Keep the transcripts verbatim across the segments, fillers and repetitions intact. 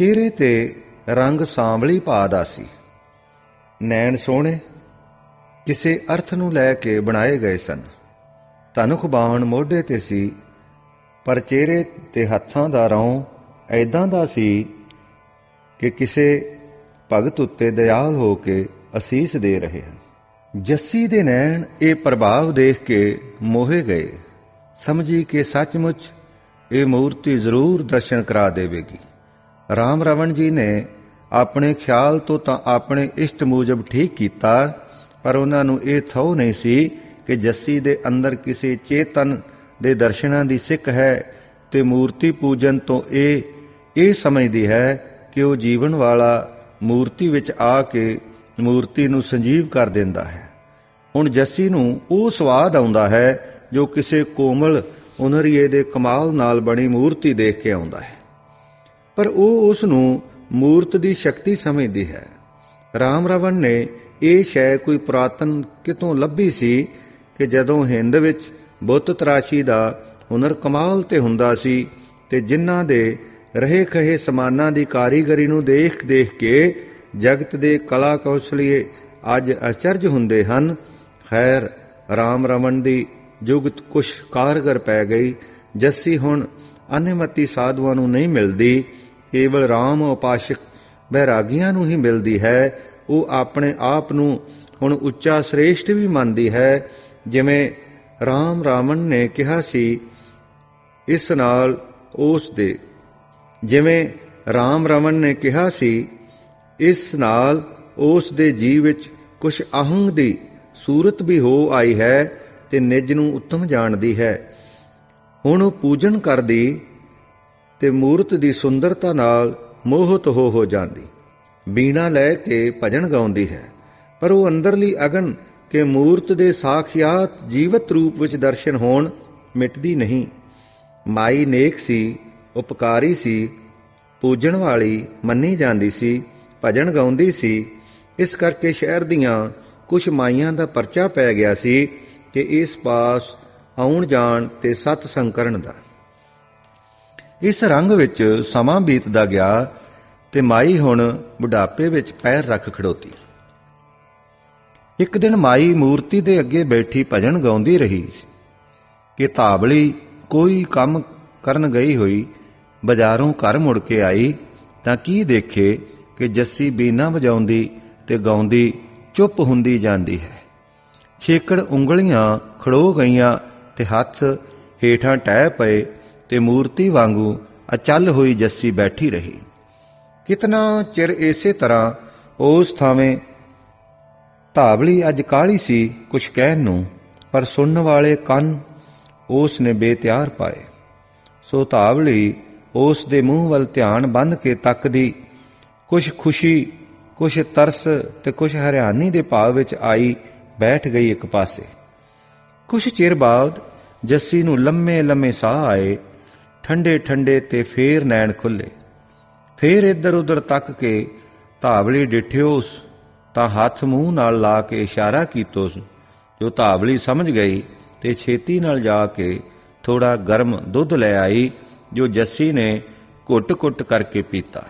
चेहरे ते रंग सांभली पादा सी। नैण सोहणे किसे अर्थ नूं लै के बनाए गए सन। तनुख बाण मोढे ते सी, पर चेहरे ते हत्थां दा रौं ऐदां दा सी कि किसे भगत उत्ते दयाल हो के असीस दे रहे हैं। जस्सी दे नैण ये प्रभाव देख के मोहे गए, समझी कि सचमुच ये मूर्ति जरूर दर्शन करा देगी। राम रावण जी ने अपने ख्याल तो अपने इष्ट मूजब ठीक किया, पर उन्होंने ये थो नहीं सी कि जस्सी दे अंदर किसी चेतन दे दर्शना दी सिक है ते मूर्ति पूजन तो ये समझदी है कि वह जीवन वाला मूर्ति विच आ के मूर्ति नूं संजीव कर देंदा है। हुण जस्सी नूं वो स्वाद आउंदा है जो किसी कोमल उनरिए दे कमाल नाल बनी मूर्ति देख के आउंदा है, पर वो उस नूं मूर्त दी शक्ति समझदी है। राम रावण ने यह शय कोई पुरातन कितों लभी सी कि जदों हिंद विच बुत तराशी दा हुनर कमाल ते हुंदा सी ते जिन्हां दे रहे कहे समानां दी कारीगरी नूं देख देख के जगत दे कला कौशलीए अज अचरज हुंदे हन। खैर राम रावण दी जुगत कुछ कारगर पै गई। जस्सी हुण अनमति साधुआं नूं नहीं मिलदी, केवल राम उपाशक बैरागियां नूं ही मिलदी है। वो अपने आप नूं हुण उच्चा श्रेष्ठ भी मानदी है। जिवें राम रावण ने कहा सी, इस नाल उस दे जिवें राम रावण ने कहा सी इस नाल उस दे जीव विच कुछ अहंग दी सूरत भी हो आई है ते निज नूं उत्तम जाणदी है। हुण पूजन करदी ते मूर्त दी सुंदरता नाल मोहित हो हो जांदी, बीणा लै के भजन गाउंदी है, पर वो अंदरली अगन के मूर्त दे साखियात जीवत रूप विच दर्शन होण मिटदी नहीं। माई नेक सी, उपकारी सी, पूजन वाली मन्नी जांदी सी, भजन गाउंदी सी। इस करके शहर दियां कुछ माइयां दा परचा पै गया सी कि इस पास आउण जाण ते सतसंग करन दा। इस रंग विच समां बीतदा गया ते माई हुण बुढ़ापे विच पैर रख खड़ोती। एक दिन माई मूर्ति दे अगे बैठी भजन गाउंदी रही कि ताबली कोई काम करन गई हुई बाजारों घर मुड़ के आई तां की देखे कि जस्सी बीना वजाउंदी ते गाउंदी चुप हुंदी जांदी है। छेकड़ उंगलियां खड़ो गईयां ते हत्थ हेठां टह पए ते मूर्ति वांगू अचल होई जस्सी बैठी रही। कितना चिर इसे तरह उस थावें धावली। अज काली सी कुछ कहन नूं, पर सुनने वाले कन उस ने बेत्यार पाए। सो धावली उस दे मूँह वल ध्यान बन के तकदी, कुछ खुशी, कुछ तरस ते कुछ हरियाणी दे भाव विच आई बैठ गई एक पासे। कुछ चिर बाद जस्सी नूं लम्मे लम्मे साह आए, ठंडे ठंडे, ते फेर नैण खुले। फेर इधर उधर तक के धावली डिठियोस तां हथ मूँह नाल ला के इशारा कीतोस, जो धावली समझ गई ते छेती नाल जा के थोड़ा गर्म दुध ले आई, जो जस्सी ने घुट घुट करके पीता।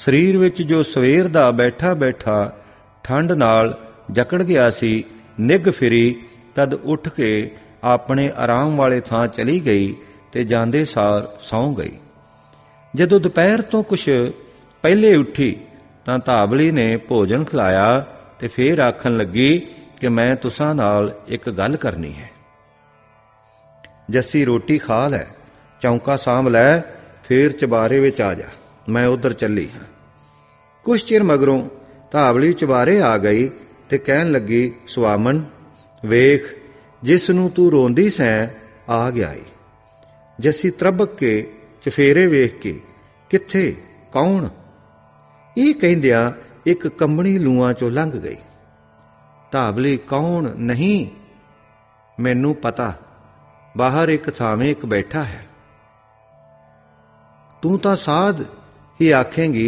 ਸਰੀਰ ਵਿੱਚ ਜੋ ਸਵੇਰ ਦਾ ਬੈਠਾ ਬੈਠਾ ਠੰਡ ਨਾਲ ਜਕੜ ਗਿਆ ਸੀ, ਨਿੱਘ ਫਿਰੀ। ਤਦ ਉੱਠ ਕੇ ਆਪਣੇ ਆਰਾਮ ਵਾਲੇ ਥਾਂ ਚਲੀ ਗਈ ਤੇ ਜਾਂਦੇ ਸਾਰ ਸੌਂ ਗਈ। ਜਦੋਂ ਦੁਪਹਿਰ ਤੋਂ ਕੁਛ ਪਹਿਲੇ ਉੱਠੀ ਤਾਂ ਧਾਵਲੀ ਨੇ ਭੋਜਨ ਖਿਲਾਇਆ ਤੇ ਫੇਰ ਆਖਣ ਲੱਗੀ ਕਿ ਮੈਂ ਤੁਸਾਂ ਨਾਲ ਇੱਕ ਗੱਲ ਕਰਨੀ ਹੈ। ਜੱਸੀ ਰੋਟੀ ਖਾ ਲੈ, ਚੌਂਕਾ ਸਾਂਭ ਲੈ, ਫੇਰ ਚਬਾਰੇ ਵਿੱਚ ਆ ਜਾ, मैं उधर चली हाँ। कुछ चिर मगरों धावली चबारे आ गई ते कहन लगी, सुआमन वेख, जिसनू तू रोंदी सैं आ गया है। जस्सी त्रबक के चफेरे वेख के, किथे, कौन? ये कहंदिया एक कंबणी लूआं चो लंघ गई। धावली, कौन नहीं, मैनू पता, बाहर एक थावें एक बैठा है। तू तां साध ही आखेंगी,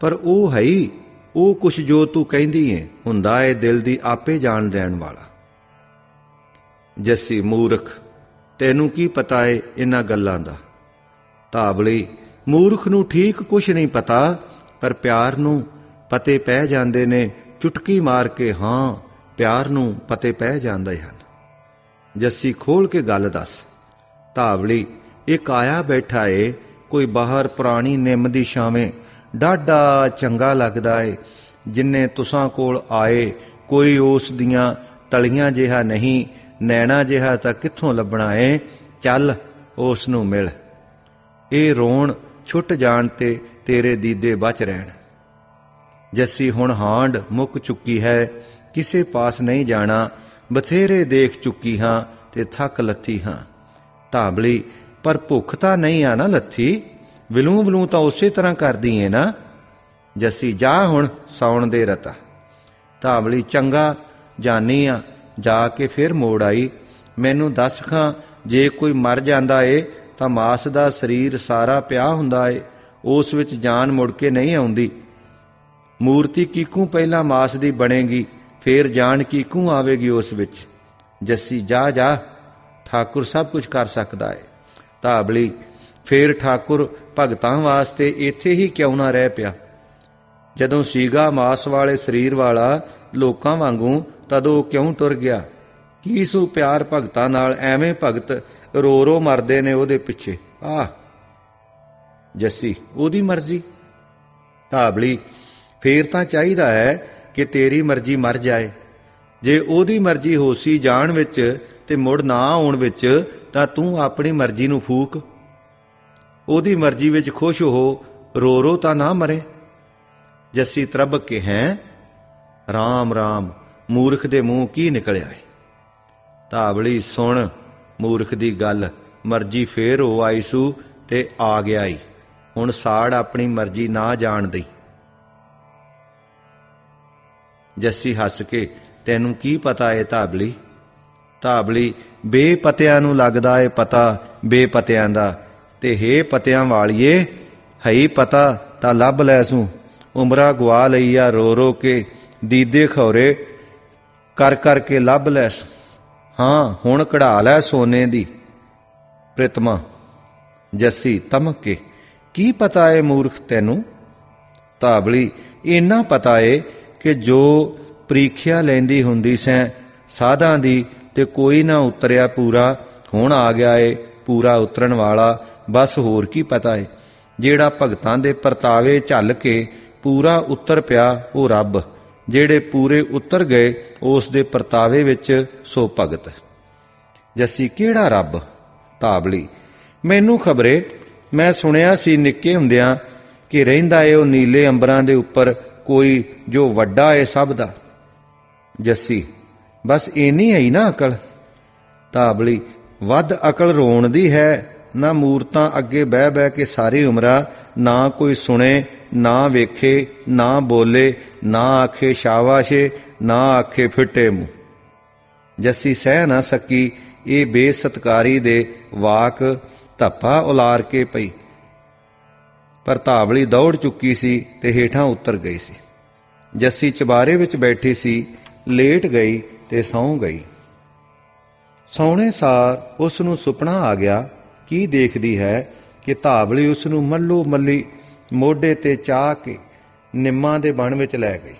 पर वह है ही वह कुछ जो तू कहती है हुंदा है दिल की आपे जान देन वाला। जस्सी, मूर्ख, तेनू की पता है इन्हां गल्लां दा। धावली, ਮੂਰਖ ਨੂੰ ਠੀਕ ਕੁਛ ਨਹੀਂ ਪਤਾ, ਪਰ ਪਿਆਰ ਨੂੰ ਪਤੇ ਪੈ ਜਾਂਦੇ ਨੇ। ਚੁਟਕੀ ਮਾਰ ਕੇ ਹਾਂ, ਪਿਆਰ ਨੂੰ ਪਤੇ ਪੈ ਜਾਂਦੇ ਹਨ। ਜੱਸੀ ਖੋਲ ਕੇ ਗੱਲ ਦੱਸ। ਧਾਵਲੀ ਇਹ ਕਾਇਆ ਬੈਠਾ ਏ, ਕੋਈ ਬਾਹਰ ਪੁਰਾਣੀ ਨਿੰਮ ਦੀ ਛਾਵੇਂ, ਡਾਢਾ ਚੰਗਾ ਲੱਗਦਾ ਏ। ਜਿੰਨੇ ਤੁਸਾਂ ਕੋਲ ਆਏ ਕੋਈ ਉਸ ਦੀਆਂ ਤਲੀਆਂ ਜਿਹਾ ਨਹੀਂ, ਨੈਣਾ ਜਿਹਾ ਤਾਂ ਕਿੱਥੋਂ ਲੱਭਣਾ ਏ। ਚੱਲ ਉਸ ਨੂੰ ਮਿਲ, ਇਹ ਰੋਣ ਛੁੱਟ ਜਾਣ ਤੇ ਤੇਰੇ ਦੀਦੇ ਬਚ ਰਹਿਣ। ਜੱਸੀ ਹੁਣ ਹਾਂਡ ਮੁੱਕ ਚੁੱਕੀ ਹੈ, ਕਿਸੇ ਪਾਸ ਨਹੀਂ ਜਾਣਾ। ਬਥੇਰੇ ਦੇਖ ਚੁੱਕੀ ਹਾਂ ਤੇ ਥੱਕ ਲੱਥੀ ਹਾਂ। ਧਾਂਬਲੀ ਪਰ ਭੁੱਖ ਤਾਂ ਨਹੀਂ ਆ ਨਾ ਲੱਥੀ, ਵਿਲੂੰ ਵਿਲੂੰ ਤਾਂ ਉਸੇ ਤਰ੍ਹਾਂ ਕਰਦੀ ਏ ਨਾ। ਜੱਸੀ ਜਾ ਹੁਣ ਸੌਣ ਦੇ ਰਤਾ। ਧਾਂਬਲੀ ਚੰਗਾ ਜਾਨੀ ਆ। ਜਾ ਕੇ ਫਿਰ ਮੋੜ ਆਈ। ਮੈਨੂੰ ਦੱਸ ਖਾਂ, ਜੇ ਕੋਈ ਮਰ ਜਾਂਦਾ ਏ ਤਾਂ ਮਾਸ ਦਾ ਸਰੀਰ ਸਾਰਾ ਪਿਆ ਹੁੰਦਾ ਏ, ਉਸ ਵਿੱਚ ਜਾਨ ਮੁੜ ਕੇ ਨਹੀਂ ਆਉਂਦੀ। ਮੂਰਤੀ ਕੀਕੂ ਪਹਿਲਾਂ ਮਾਸ ਦੀ ਬਣੇਗੀ, ਫੇਰ ਜਾਨ ਕੀਕੂ ਆਵੇਗੀ ਉਸ ਵਿੱਚ। ਜੱਸੀ ਜਾ ਜਾ, ਠਾਕੁਰ ਸਭ ਕੁਝ ਕਰ ਸਕਦਾ ਏ। ਧਾਬਲੀ ਫੇਰ ਠਾਕੁਰ ਭਗਤਾਂ ਵਾਸਤੇ ਇੱਥੇ ਹੀ ਕਿਉਂ ਨਾ ਰਹਿ ਪਿਆ? ਜਦੋਂ ਸੀਗਾ ਮਾਸ ਵਾਲੇ ਸਰੀਰ ਵਾਲਾ ਲੋਕਾਂ ਵਾਂਗੂ, ਤਦੋਂ ਕਿਉਂ ਟੁਰ ਗਿਆ? ਕੀ ਸੂ ਪਿਆਰ ਭਗਤਾਂ ਨਾਲ, ਐਵੇਂ ਭਗਤ ਰੋ ਰੋ ਮਰਦੇ ਨੇ ਉਹਦੇ ਪਿੱਛੇ। ਆਹ ਜੱਸੀ ਉਹਦੀ ਮਰਜ਼ੀ। ਧਾਬਲੀ ਫੇਰ ਤਾਂ ਚਾਹੀਦਾ ਹੈ ਕਿ ਤੇਰੀ ਮਰਜ਼ੀ ਮਰ ਜਾਏ। ਜੇ ਉਹਦੀ ਮਰਜ਼ੀ ਹੋਸੀ ਜਾਣ ਵਿੱਚ ਤੇ ਮੁੜ ਨਾ ਆਉਣ ਵਿੱਚ, ਤਾਂ ਤੂੰ ਆਪਣੀ ਮਰਜ਼ੀ ਨੂੰ ਫੂਕ। ਉਹਦੀ ਮਰਜ਼ੀ ਵਿੱਚ ਖੁਸ਼ ਹੋ, ਰੋ ਰੋ ਤਾਂ ਨਾ ਮਰੇ। ਜੱਸੀ ਤਰਬਕ ਕੇ ਹੈਂ। ਰਾਮ ਰਾਮ, ਮੂਰਖ ਦੇ ਮੂੰਹ ਕੀ ਨਿਕਲਿਆ ਏ? ਧਾਵਲੀ ਸੁਣ ਮੂਰਖ ਦੀ ਗੱਲ, ਮਰਜ਼ੀ ਫੇਰ ਹੋ ਆਈ ਸੂ ਤੇ ਆ ਗਿਆ ਈ। ਹੁਣ ਸਾੜ ਆਪਣੀ ਮਰਜ਼ੀ ਨਾ ਜਾਣ ਦਈ। ਜੱਸੀ ਹੱਸ ਕੇ, ਤੈਨੂੰ ਕੀ ਪਤਾ ਏ ਧਾਵਲੀ? ਧਾਵਲੀ ਬੇਪਤਿਆਂ ਨੂੰ ਲੱਗਦਾ ਏ ਪਤਾ, ਬੇਪਤਿਆਂ ਦਾ। ਤੇ ਹੇ ਪਤਿਆਂ ਵਾਲੀਏ, ਹਈ ਪਤਾ ਤਾਂ ਲੱਭ ਲੈ ਸੂ। ਉਮਰਾ ਗਵਾ ਲਈ ਆ ਰੋ ਰੋ ਕੇ, ਦੀਦੇ ਖੌਰੇ ਕਰ ਕਰਕੇ ਲੱਭ ਲੈ। ਹਾਂ ਹੁਣ ਕਢਾ ਲੈ ਸੋਨੇ ਦੀ। ਪ੍ਰਿਤਮਾ ਜੱਸੀ ਤਮਕ ਕੇ, ਕੀ ਪਤਾ ਏ ਮੂਰਖ ਤੈਨੂੰ? ਧਾਵਲੀ ਇੰਨਾ ਪਤਾ ਏ ਕਿ ਜੋ ਪ੍ਰੀਖਿਆ ਲੈਂਦੀ ਹੁੰਦੀ ਸੈਂ ਸਾਧਾਂ ਦੀ, ਤੇ ਕੋਈ ਨਾ ਉਤਰਿਆ ਪੂਰਾ, ਹੁਣ ਆ ਗਿਆ ਏ ਪੂਰਾ ਉਤਰਨ ਵਾਲਾ। ਬਸ ਹੋਰ ਕੀ ਪਤਾ ਏ? ਜਿਹੜਾ ਭਗਤਾਂ ਦੇ ਪਰਤਾਵੇ ਝੱਲ ਕੇ ਪੂਰਾ ਉਤਰ ਪਿਆ ਉਹ ਰੱਬ, ਜਿਹੜੇ ਪੂਰੇ ਉਤਰ ਗਏ ਉਸ ਦੇ ਪਰਤਾਵੇ ਵਿੱਚ ਸੋ ਭਗਤ। ਜੱਸੀ ਕਿਹੜਾ ਰੱਬ? ਧਾਵਲੀ ਮੈਨੂੰ ਖਬਰੇ, ਮੈਂ ਸੁਣਿਆ ਸੀ ਨਿੱਕੇ ਹੁੰਦਿਆਂ ਕਿ ਰਹਿੰਦਾ ਏ ਉਹ ਨੀਲੇ ਅੰਬਰਾਂ ਦੇ ਉੱਪਰ ਕੋਈ, ਜੋ ਵੱਡਾ ਏ ਸਭ ਦਾ। ਜੱਸੀ ਬਸ ਇੰਨੀ ਆਈ ਨਾ ਅਕਲ? ਧਾਵਲੀ ਵੱਧ ਅਕਲ ਰੋਣ ਦੀ ਹੈ ਨਾ। ਮੂਰਤਾਂ ਅੱਗੇ ਬਹਿ ਬਹਿ ਕੇ ਸਾਰੀ ਉਮਰਾਂ, ਨਾ ਕੋਈ ਸੁਣੇ, ਨਾ ਵੇਖੇ, ਨਾ ਬੋਲੇ, ਨਾ ਆਖੇ ਸ਼ਾਬਾਸ਼ੇ, ਨਾ ਆਖੇ ਫਿੱਟੇ ਮੂੰਹ। ਜੱਸੀ ਸਹਿ ਨਾ ਸਕੀ ਇਹ ਬੇਸਤਕਾਰੀ ਦੇ ਵਾਕ, ਧੱਪਾ ਉਲਾਰ ਕੇ ਪਈ। ਪਰ ਧਾਵਲੀ ਦੌੜ ਚੁੱਕੀ ਸੀ ਤੇ ਹੇਠਾਂ ਉਤਰ ਗਈ ਸੀ। ਜੱਸੀ ਚਬਾਰੇ ਵਿੱਚ ਬੈਠੀ ਸੀ, ਲੇਟ ਗਈ ਤੇ ਸੌਂ ਗਈ। ਸੌਣੇ ਸਾਰ ਉਸ ਨੂੰ ਸੁਪਨਾ ਆ ਗਿਆ। ਕੀ ਦੇਖਦੀ ਹੈ ਕਿ ਧਾਵਲੀ ਉਸ ਨੂੰ ਮੱਲੋ ਮੱਲੀ ਮੋਢੇ ਤੇ ਚਾਹ ਕੇ ਨਿੰਮਾਂ ਦੇ ਬਣ ਵਿੱਚ ਲੈ ਗਈ,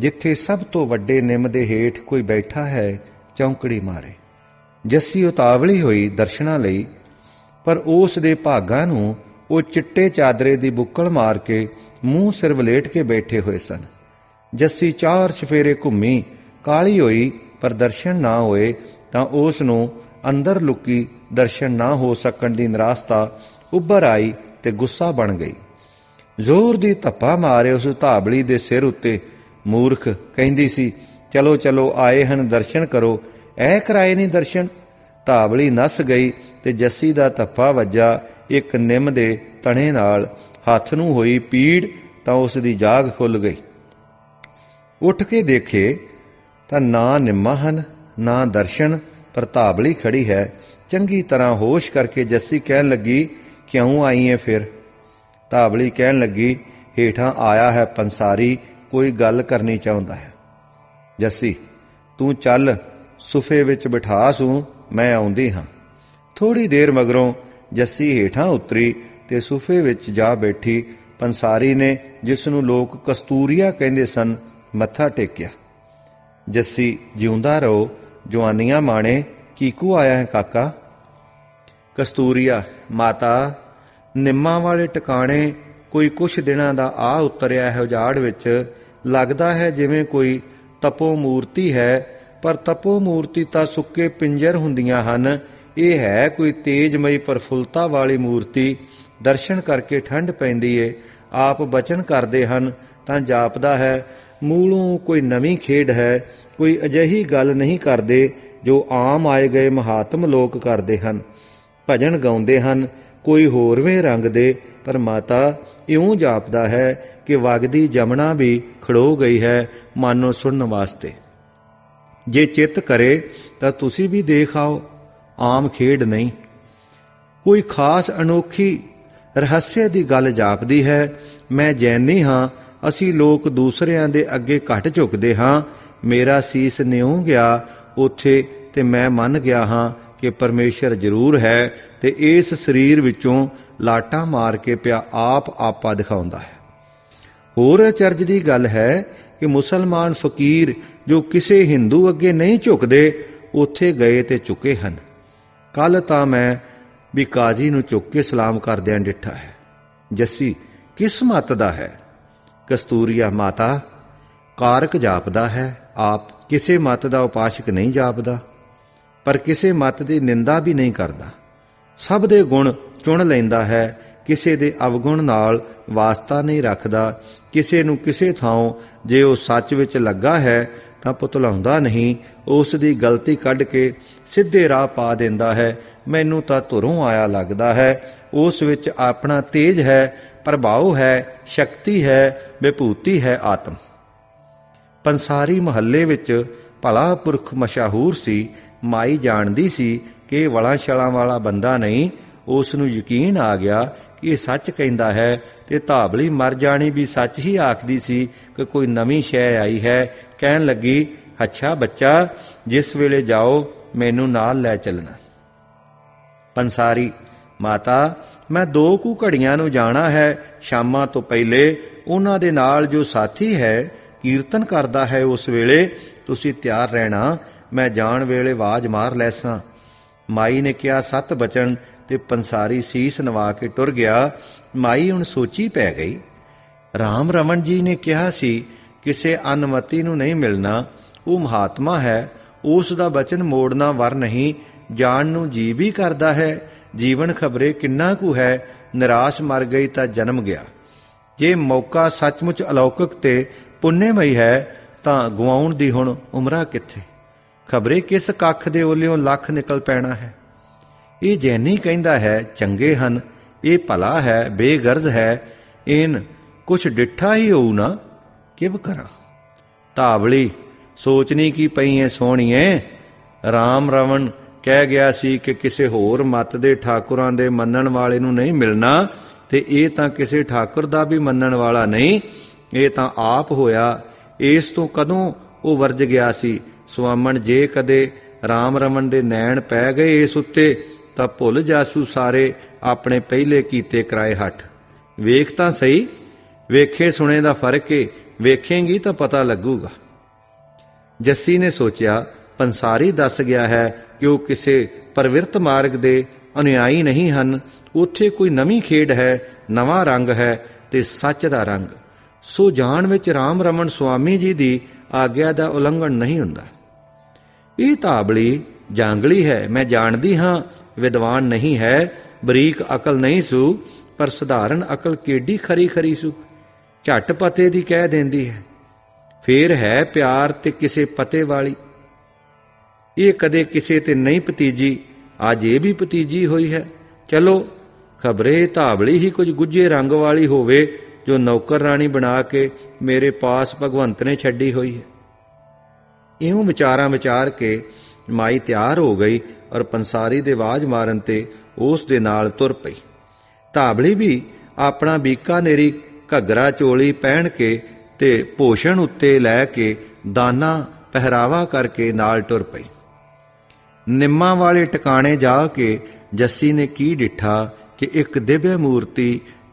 ਜਿੱਥੇ ਸਭ ਤੋਂ ਵੱਡੇ ਨਿੰਮ ਦੇ ਹੇਠ ਕੋਈ ਬੈਠਾ ਹੈ ਚੌਂਕੜੀ ਮਾਰੇ। ਜੱਸੀ ਉਤਾਵਲੀ ਹੋਈ ਦਰਸ਼ਨਾਂ ਲਈ, ਪਰ ਉਸ ਦੇ ਭਾਗਾਂ ਨੂੰ ਉਹ ਚਿੱਟੇ ਚਾਦਰੇ ਦੀ ਬੁੱਕਲ ਮਾਰ ਕੇ ਮੂੰਹ ਸਿਰ ਵਲੇਟ ਕੇ ਬੈਠੇ ਹੋਏ ਸਨ। ਜੱਸੀ ਚਾਰ ਚਫੇਰੇ ਘੁੰਮੀ, ਕਾਲੀ ਹੋਈ ਪਰ ਦਰਸ਼ਨ ਨਾ ਹੋਏ, ਤਾਂ ਉਸ ਨੂੰ ਅੰਦਰ ਲੁਕੀ ਦਰਸ਼ਨ ਨਾ ਹੋ ਸਕਣ ਦੀ ਨਿਰਾਸਤਾ ਉੱਭਰ ਆਈ ਤੇ ਗੁੱਸਾ ਬਣ ਗਈ। ਜ਼ੋਰ ਦੀ ਧੱਪਾ ਮਾਰੇ ਉਸ ਧਾਬਲੀ ਦੇ ਸਿਰ ਉੱਤੇ। ਮੂਰਖ ਕਹਿੰਦੀ ਸੀ, ਚਲੋ ਚਲੋ ਆਏ ਹਨ ਦਰਸ਼ਨ ਕਰੋ, ਐ ਕਰਾਏ ਨਹੀਂ ਦਰਸ਼ਨ। ਧਾਬਲੀ ਨੱਸ ਗਈ ਤੇ ਜੱਸੀ ਦਾ ਧੱਪਾ ਵੱਜਾ ਇੱਕ ਨਿੰਮ ਦੇ ਤਣੇ ਨਾਲ। ਹੱਥ ਨੂੰ ਹੋਈ ਪੀੜ ਤਾਂ ਉਸ ਦੀ ਜਾਗ ਖੁੱਲ ਗਈ। ਉੱਠ ਕੇ ਦੇਖੇ ਤਾਂ ਨਾ ਨਿੰਮਾ ਹਨ ਨਾ ਦਰਸ਼ਨ, ਪਰ ਧਾਬਲੀ ਖੜੀ ਹੈ। ਚੰਗੀ ਤਰ੍ਹਾਂ ਹੋਸ਼ ਕਰਕੇ ਜੱਸੀ ਕਹਿਣ ਲੱਗੀ, ਕਿਉਂ ਆਈ ਏ ਫਿਰ? ਧਾਵਲੀ ਕਹਿਣ ਲੱਗੀ, ਹੇਠਾਂ ਆਇਆ ਹੈ ਪੰਸਾਰੀ, ਕੋਈ ਗੱਲ ਕਰਨੀ ਚਾਹੁੰਦਾ ਹੈ। ਜੱਸੀ ਤੂੰ ਚੱਲ, ਸੁਫੇ ਵਿੱਚ ਬਿਠਾ ਸੂ, ਮੈਂ ਆਉਂਦੀ ਹਾਂ। ਥੋੜ੍ਹੀ ਦੇਰ ਮਗਰੋਂ ਜੱਸੀ ਹੇਠਾਂ ਉਤਰੀ ते सूफे विच जा बैठी। पंसारी ने, जिसनूं लोक कस्तूरिया कहंदे सन, मत्था टेकिया। जस्सी जिउंदा रहो, जवानियां माणे, कीकू आया है काका। कस्तूरिया, माता निम्मा वाले टकाने कोई कुछ दिनां दा आ उतरिया है उजाड़ विच, लगदा है जिवें कोई तपो मूर्ति है, पर तपो मूर्ति तां सुक्के पिंजर हुंदियां हन, ਇਹ ਹੈ ਕੋਈ ਤੇਜਮਈ ਪ੍ਰਫੁੱਲਤਾ ਵਾਲੀ ਮੂਰਤੀ। ਦਰਸ਼ਨ ਕਰਕੇ ਠੰਡ ਪੈਂਦੀ ਏ। ਆਪ ਬਚਨ ਕਰਦੇ ਹਨ ਤਾਂ ਜਾਪਦਾ ਹੈ ਮੂਲੋਂ ਕੋਈ ਨਵੀਂ ਖੇਡ ਹੈ, ਕੋਈ ਅਜਿਹੀ ਗੱਲ ਨਹੀਂ ਕਰਦੇ ਜੋ ਆਮ ਆਏ ਗਏ ਮਹਾਤਮ ਲੋਕ ਕਰਦੇ ਹਨ। ਭਜਨ ਗਾਉਂਦੇ ਹਨ ਕੋਈ ਹੋਰਵੇਂ ਰੰਗ ਦੇ, ਪਰ ਮਾਤਾ ਇਉਂ ਜਾਪਦਾ ਹੈ ਕਿ ਵਗਦੀ ਜਮਨਾ ਵੀ ਖੜੋ ਗਈ ਹੈ ਮਾਨੋ ਸੁਣਨ ਵਾਸਤੇ। ਜੇ ਚਿੱਤ ਕਰੇ ਤਾਂ ਤੁਸੀਂ ਵੀ ਦੇਖ ਆਓ, आम खेड नहीं, कोई खास अनोखी रहस्य दी गल जापदी है। मैं जैनी हाँ, असी लोग दूसरियां दे अगे घट झुकदे हाँ। मेरा सीस निउं गया उथे ते मैं मन गया हाँ कि परमेशर जरूर है ते इस शरीर विचों लाटा मार के पिया आप आपा दिखाउंदा है। होर अचरज दी गल है कि मुसलमान फकीर जो किसे हिंदू अगे नहीं झुकदे उथे गए ते चुके हन। ਕੱਲ ਤਾਂ ਮੈਂ ਵੀ ਕਾਜ਼ੀ ਨੂੰ ਚੁੱਕ ਕੇ ਸਲਾਮ ਕਰਦਿਆਂ ਡਿੱਠਾ ਹੈ। ਜੱਸੀ, ਕਿਸਮਤ ਦਾ ਹੈ। ਕਸਤੂਰੀਆ, ਮਾਤਾ ਕਾਰਕ ਜਾਪਦਾ ਹੈ। ਆਪ ਕਿਸੇ ਮਤ ਦਾ ਉਪਾਸ਼ਕ ਨਹੀਂ ਜਾਪਦਾ, ਪਰ ਕਿਸੇ ਮਤ ਦੀ ਨਿੰਦਾ ਵੀ ਨਹੀਂ ਕਰਦਾ। ਸਭ ਦੇ ਗੁਣ ਚੁਣ ਲੈਂਦਾ ਹੈ, ਕਿਸੇ ਦੇ ਅਵਗੁਣ ਨਾਲ ਵਾਸਤਾ ਨਹੀਂ ਰੱਖਦਾ। ਕਿਸੇ ਨੂੰ ਕਿਸੇ ਥਾਂ ਜੇ ਉਹ ਸੱਚ ਵਿੱਚ ਲੱਗਾ ਹੈ ਤਾਂ ਪੁਤਲਾਉਂਦਾ ਨਹੀਂ, ਉਸ ਦੀ ਗਲਤੀ ਕੱਢ ਕੇ ਸਿੱਧੇ ਰਾਹ ਪਾ ਦਿੰਦਾ ਹੈ। ਮੈਨੂੰ ਤਾਂ ਧੁਰੋਂ ਆਇਆ ਲੱਗਦਾ ਹੈ। ਉਸ ਵਿੱਚ ਆਪਣਾ ਤੇਜ ਹੈ, ਪ੍ਰਭਾਵ ਹੈ, ਸ਼ਕਤੀ ਹੈ, ਵਿਭੂਤੀ ਹੈ ਆਤਮ। ਪੰਸਾਰੀ ਮਹੱਲੇ ਵਿੱਚ ਭਲਾ ਪੁਰਖ ਮਸ਼ਹੂਰ ਸੀ। ਮਾਈ ਜਾਣਦੀ ਸੀ ਕਿ ਵਲਾਂ ਛਲਾਂ ਵਾਲਾ ਬੰਦਾ ਨਹੀਂ। ਉਸ ਨੂੰ ਯਕੀਨ ਆ ਗਿਆ ਕਿ ਇਹ ਸੱਚ ਕਹਿੰਦਾ ਹੈ, ਤੇ ਧਾਬਲੀ ਮਰ ਜਾਣੀ ਵੀ ਸੱਚ ਹੀ ਆਖਦੀ ਸੀ ਕਿ ਕੋਈ ਨਵੀਂ ਸ਼ੈ ਆਈ ਹੈ। ਕਹਿਣ ਲੱਗੀ, ਅੱਛਾ ਬੱਚਾ, ਜਿਸ ਵੇਲੇ ਜਾਓ ਮੈਨੂੰ ਨਾਲ ਲੈ ਚੱਲਣਾ। ਪੰਸਾਰੀ, ਮਾਤਾ ਮੈਂ ਦੋ ਕੁ ਘੜੀਆਂ ਨੂੰ ਜਾਣਾ ਹੈ। ਸ਼ਾਮਾਂ ਤੋਂ ਪਹਿਲੇ ਉਹਨਾਂ ਦੇ ਨਾਲ ਜੋ ਸਾਥੀ ਹੈ ਕੀਰਤਨ ਕਰਦਾ ਹੈ, ਉਸ ਵੇਲੇ ਤੁਸੀਂ ਤਿਆਰ ਰਹਿਣਾ। ਮੈਂ ਜਾਣ ਵੇਲੇ ਆਵਾਜ਼ ਮਾਰ ਲੈਸਾਂ। ਮਾਈ ਨੇ ਕਿਹਾ ਸੱਤ ਬਚਨ, ਤੇ ਪੰਸਾਰੀ ਸੀਸ ਨਵਾ ਕੇ ਟੁਰ ਗਿਆ। ਮਾਈ ਹੁਣ ਸੋਚੀ ਪੈ ਗਈ। ਰਾਮ ਰਮਨ ਜੀ ਨੇ ਕਿਹਾ ਸੀ ਕਿਸੇ ਅਨਮਤੀ ਨੂੰ ਨਹੀਂ ਮਿਲਣਾ। ਉਹ ਮਹਾਤਮਾ ਹੈ, ਉਸ ਦਾ ਬਚਨ ਮੋੜਨਾ ਵਰ ਨਹੀਂ। ਜਾਣ ਨੂੰ ਜੀ ਵੀ ਕਰਦਾ ਹੈ। ਜੀਵਨ ਖਬਰੇ ਕਿੰਨਾ ਕੁ ਹੈ। ਨਿਰਾਸ਼ ਮਰ ਗਈ ਤਾਂ ਜਨਮ ਗਿਆ। ਜੇ ਮੌਕਾ ਸੱਚਮੁੱਚ ਅਲੌਕਿਕ ਤੇ ਪੁੰਨੇਮਈ ਹੈ ਤਾਂ ਗਵਾਉਣ ਦੀ ਹੁਣ ਉਮਰਾ ਕਿੱਥੇ। ਖਬਰੇ ਕਿਸ ਕੱਖ ਦੇ ਓਲਿਓਂ ਲੱਖ ਨਿਕਲ ਪੈਣਾ ਹੈ। ਇਹ ਜੈਨੀ ਕਹਿੰਦਾ ਹੈ ਚੰਗੇ ਹਨ, ਇਹ ਭਲਾ ਹੈ, ਬੇਗਰਜ਼ ਹੈ। ਇਹਨ ਕੁਛ ਡਿੱਠਾ ਹੀ ਹੋਊ ਨਾ, ਕਿਵ ਕਰਾਂ। ਧਾਵਲੀ, ਸੋਚਣੀ ਕੀ ਪਈ ਏ ਸੋਹਣੀਏ। ਰਾਮ ਰਵਣ ਕਹਿ ਗਿਆ ਸੀ ਕਿ ਕਿਸੇ ਹੋਰ ਮਤ ਦੇ ਠਾਕੁਰਾਂ ਦੇ ਮੰਨਣ ਵਾਲੇ ਨੂੰ ਨਹੀਂ ਮਿਲਣਾ, ਤੇ ਇਹ ਤਾਂ ਕਿਸੇ ਠਾਕੁਰ ਦਾ ਵੀ ਮੰਨਣ ਵਾਲਾ ਨਹੀਂ। ਇਹ ਤਾਂ ਆਪ ਹੋਇਆ। ਇਸ ਤੋਂ ਕਦੋਂ ਉਹ ਵਰਜ ਗਿਆ ਸੀ। ਸੁਆਮਣ, ਜੇ ਕਦੇ ਰਾਮ ਰਮਨ ਦੇ ਨੈਣ ਪੈ ਗਏ ਇਸ ਉੱਤੇ ਤਾਂ ਭੁੱਲ ਜਾਸੂ ਸਾਰੇ ਆਪਣੇ ਪਹਿਲੇ ਕੀਤੇ ਕਰਾਏ ਹੱਠ। ਵੇਖ ਤਾਂ ਸਹੀ, ਵੇਖੇ ਸੁਣੇ ਦਾ ਫਰਕ ਏ, ਵੇਖੇਂਗੀ ਤਾਂ ਪਤਾ ਲੱਗੂਗਾ। ਜੱਸੀ ਨੇ ਸੋਚਿਆ ਪੰਸਾਰੀ ਦੱਸ ਗਿਆ ਹੈ ਕਿ ਉਹ ਕਿਸੇ ਪਰਵਿਰਤ ਮਾਰਗ ਦੇ ਅਨੁਯਾਈ ਨਹੀਂ ਹਨ। ਉੱਥੇ ਕੋਈ ਨਵੀਂ ਖੇਡ ਹੈ, ਨਵਾਂ ਰੰਗ ਹੈ ਤੇ ਸੱਚ ਦਾ ਰੰਗ। ਸੋ ਜਾਣ ਵਿੱਚ ਰਾਮ ਰਮਨ ਸੁਆਮੀ ਜੀ ਦੀ ਆਗਿਆ ਦਾ ਉਲੰਘਣ ਨਹੀਂ ਹੁੰਦਾ। ਇਹ ਧਾਬਲੀ ਜਾਂਗਲੀ ਹੈ, ਮੈਂ ਜਾਣਦੀ ਹਾਂ। ਵਿਦਵਾਨ ਨਹੀਂ ਹੈ, ਬਰੀਕ ਅਕਲ ਨਹੀਂ ਸੂ, ਪਰ ਸਧਾਰਨ ਅਕਲ ਕਿੱਡੀ ਖਰੀ ਖਰੀ ਸੂ, ਝੱਟ ਪਤੇ ਦੀ ਕਹਿ ਦਿੰਦੀ ਹੈ। ਫੇਰ ਹੈ ਪਿਆਰ ਤੇ ਕਿਸੇ ਪਤੇ ਵਾਲੀ। ਇਹ ਕਦੇ ਕਿਸੇ ਤੇ ਨਹੀਂ ਭਤੀਜੀ, ਅੱਜ ਇਹ ਵੀ ਭਤੀਜੀ ਹੋਈ ਹੈ। ਚਲੋ ਖਬਰੇ ਧਾਬਲੀ ਹੀ ਕੁਝ ਗੁੱਝੇ ਰੰਗ ਵਾਲੀ ਹੋਵੇ ਜੋ ਨੌਕਰ ਰਾਣੀ ਬਣਾ ਕੇ ਮੇਰੇ ਪਾਸ ਭਗਵੰਤ ਨੇ ਛੱਡੀ ਹੋਈ ਹੈ। ਇਉਂ ਵਿਚਾਰਾਂ ਵਿਚਾਰ ਕੇ ਮਾਈ ਤਿਆਰ ਹੋ ਗਈ ਔਰ ਪੰਸਾਰੀ ਦੇ ਆਵਾਜ਼ ਮਾਰਨ ਤੇ ਉਸ ਦੇ ਨਾਲ ਤੁਰ ਪਈ। ਧਾਬਲੀ ਵੀ ਆਪਣਾ ਬੀਕਾਨੇਰੀ ਘੱਗਰਾ ਚੋਲੀ ਪਹਿਨ ਕੇ ਤੇ ਭੋਸ਼ਣ ਉੱਤੇ ਲੈ ਕੇ ਦਾਨਾ ਪਹਿਰਾਵਾ ਕਰਕੇ ਨਾਲ ਟੁਰ ਪਈ। ਨਿੰਮਾਂ ਵਾਲੇ ਟਿਕਾਣੇ ਜਾ ਕੇ ਜੱਸੀ ਨੇ ਕੀ ਡਿੱਠਾ, कि एक दिव्य मूर्ति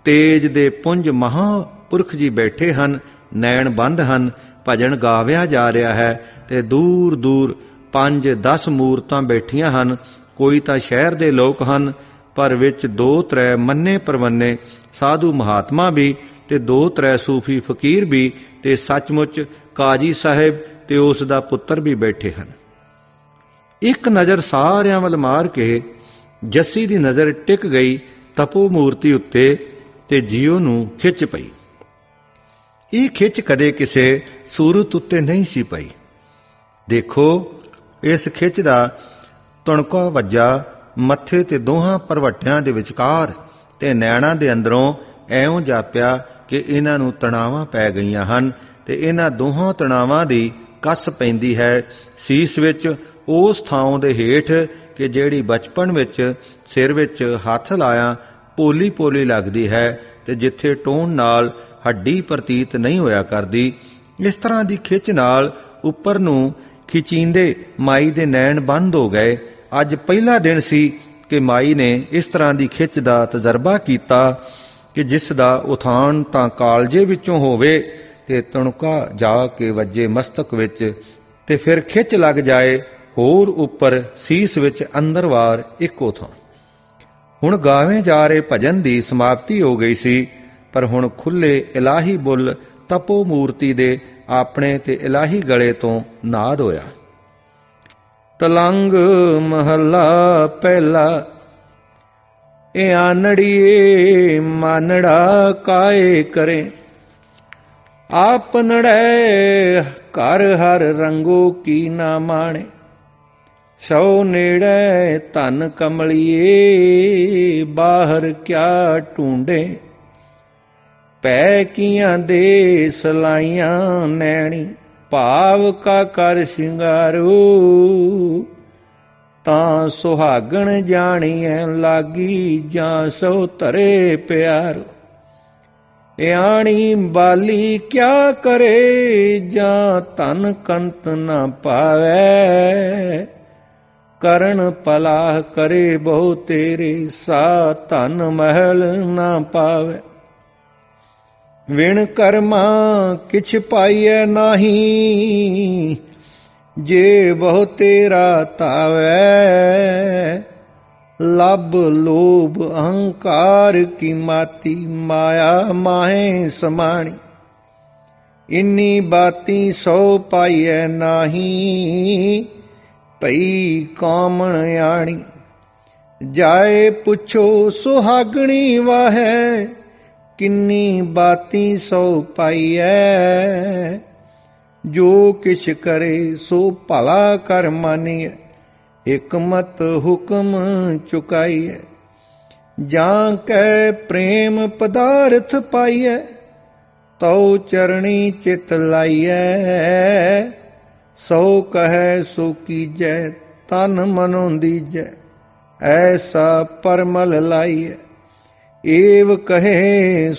तेज दे पुंज महापुरख जी बैठे हन, नैण बंद हन, भजन गाव्या जा रहा है ते दूर दूर ਪੰਜ ਦਸ ਮੂਰਤਾਂ ਬੈਠੀਆਂ ਹਨ। ਕੋਈ ਤਾਂ ਸ਼ਹਿਰ ਦੇ ਲੋਕ ਹਨ, ਪਰ ਵਿੱਚ ਦੋ ਤਰੇ ਮੰਨੇ ਪਰਮੰਨੇ ਸਾਧੂ ਮਹਾਤਮਾ ਵੀ ਤੇ ਦੋ ਤਰੇ ਸੂਫੀ ਫਕੀਰ ਵੀ ਤੇ ਸੱਚਮੁੱਚ ਕਾਜੀ ਸਾਹਿਬ ਤੇ ਉਸ ਦਾ ਪੁੱਤਰ ਵੀ ਬੈਠੇ ਹਨ। ਇੱਕ ਨਜ਼ਰ ਸਾਰਿਆਂ ਵੱਲ ਮਾਰ ਕੇ ਜੱਸੀ ਦੀ ਨਜ਼ਰ ਟਿਕ ਗਈ ਤਪੋ ਮੂਰਤੀ ਉੱਤੇ ਤੇ ਜੀਉ ਨੂੰ ਖਿੱਚ ਪਈ। ਇਹ ਖਿੱਚ ਕਦੇ ਕਿਸੇ ਸੂਰਤ ਉੱਤੇ ਨਹੀਂ ਸੀ ਪਈ। ਦੇਖੋ, ਇਸ ਖਿੱਚ ਦਾ ਤੁਣਕਾ ਵੱਜਾ ਮੱਥੇ ਤੇ ਦੋਹਾਂ ਪਰਵੱਟਿਆਂ ਦੇ ਵਿਚਕਾਰ ਤੇ ਨੈਣਾਂ ਦੇ ਅੰਦਰੋਂ ਐਉਂ ਜਾਪਿਆ ਕਿ ਇਹਨਾਂ ਨੂੰ ਤਣਾਵਾਂ ਪੈ ਗਈਆਂ ਹਨ ਤੇ ਇਹਨਾਂ ਦੋਹਾਂ ਤਣਾਵਾਂ ਦੀ ਕੱਸ ਪੈਂਦੀ ਹੈ ਸੀਸ ਵਿੱਚ, ਉਸ ਥਾਂ ਦੇ ਹੇਠ ਕਿ ਜਿਹੜੀ ਬਚਪਨ ਵਿੱਚ ਸਿਰ ਵਿੱਚ ਹੱਥ ਲਾਇਆ ਪੋਲੀ ਪੋਲੀ ਲੱਗਦੀ ਹੈ ਤੇ ਜਿੱਥੇ ਟੋਣ ਨਾਲ ਹੱਡੀ ਪ੍ਰਤੀਤ ਨਹੀਂ ਹੋਇਆ ਕਰਦੀ। ਇਸ ਤਰ੍ਹਾਂ ਦੀ ਖਿੱਚ ਨਾਲ ਉੱਪਰ ਨੂੰ ਖਿਚੀਂਦੇ ਮਾਈ ਦੇ ਨੈਣ ਬੰਦ ਹੋ ਗਏ। ਅੱਜ ਪਹਿਲਾ ਦਿਨ ਸੀ ਕਿ ਮਾਈ ਨੇ ਇਸ ਤਰ੍ਹਾਂ ਦੀ ਖਿੱਚ ਦਾ ਤਜਰਬਾ ਕੀਤਾ ਕਿ ਜਿਸ ਦਾ ਉਥਾਨ ਤਾਂ ਕਾਲਜੇ ਵਿੱਚੋਂ ਹੋਵੇ ਤੇ ਤਣਕਾ ਜਾ ਕੇ ਵੱਜੇ ਮਸਤਕ ਵਿੱਚ ਤੇ ਫਿਰ ਖਿੱਚ ਲੱਗ ਜਾਏ ਹੋਰ ਉੱਪਰ ਸੀਸ ਵਿੱਚ ਅੰਦਰਵਾਰ ਇੱਕੋ ਥਾਂ। ਹੁਣ ਗਾਵੇਂ ਜਾ ਰਹੇ ਭਜਨ ਦੀ ਸਮਾਪਤੀ ਹੋ ਗਈ ਸੀ, ਪਰ ਹੁਣ ਖੁੱਲੇ ਇਲਾਹੀ ਬੁੱਲ ਤਪੋ ਮੂਰਤੀ ਦੇ ਆਪਣੇ ਤੇ ਇਲਾਹੀ ਗਲੇ ਤੋਂ ਨਾਦ ਹੋਇਆ। ਤਲੰਗ ਮਹੱਲਾ ਪਹਿਲਾ। ਇਹ ਆਨੜੀਏ ਮਾਨੜਾ ਕਾਏ ਕਰੇ, ਆਪਨੜੈ ਘਰ ਹਰ ਰੰਗੋ ਕੀ ਨਾ ਮਾਣੇ, ਸੋ ਨੇੜੇ ਧਨ ਕਮਲੀਏ ਬਾਹਰ ਕਿਆ ਢੂੰਡੇ, ਪੈ ਕੀਆਂ ਦੇ ਸਲਾਈਆਂ ਨੈਣੀ, ਭਾਵ ਕਾ ਕਰ ਸ਼ਿੰਗਾਰੂ, ਤਾਂ ਸੁਹਾਗਣ ਜਾਣੀਐ ਲਾਗੀ, ਜਾਂ ਸੋ ਧਰੇ ਪਿਆਰੂ, ਇਆਣੀ ਬਾਲੀ ਕਿਆ ਕਰੇ, ਜਾਂ ਧਨ ਕੰਤ ਨਾ ਪਾਵੇ, ਕਰਨ ਪਲਾਹ ਕਰੇ ਬਹੁ ਤੇਰੇ, ਸਾ ਧਨ ਮਹਿਲ ਨਾ ਪਾਵੇ, विण कर्मा किछ पाइए नाही, जे बहु तेरा तावै, लब लोभ अहंकार की माती, माया माहे समाणी, इन्नी बाती सौ पाइए नाही, पई कामण आणी, जाए पुछो सुहागणी वाहे, किन्नी बाती सौ पाइए, जो किश करे सो भला कर मानिए, हिकमत हुकम चुकाइए, जां कै प्रेम पदार्थ पाइए, तौ चरणी चित लाइए, सौ कहे सो कीजै, तन मनो दीजै, ऐसा परमल लाइए, एव कहे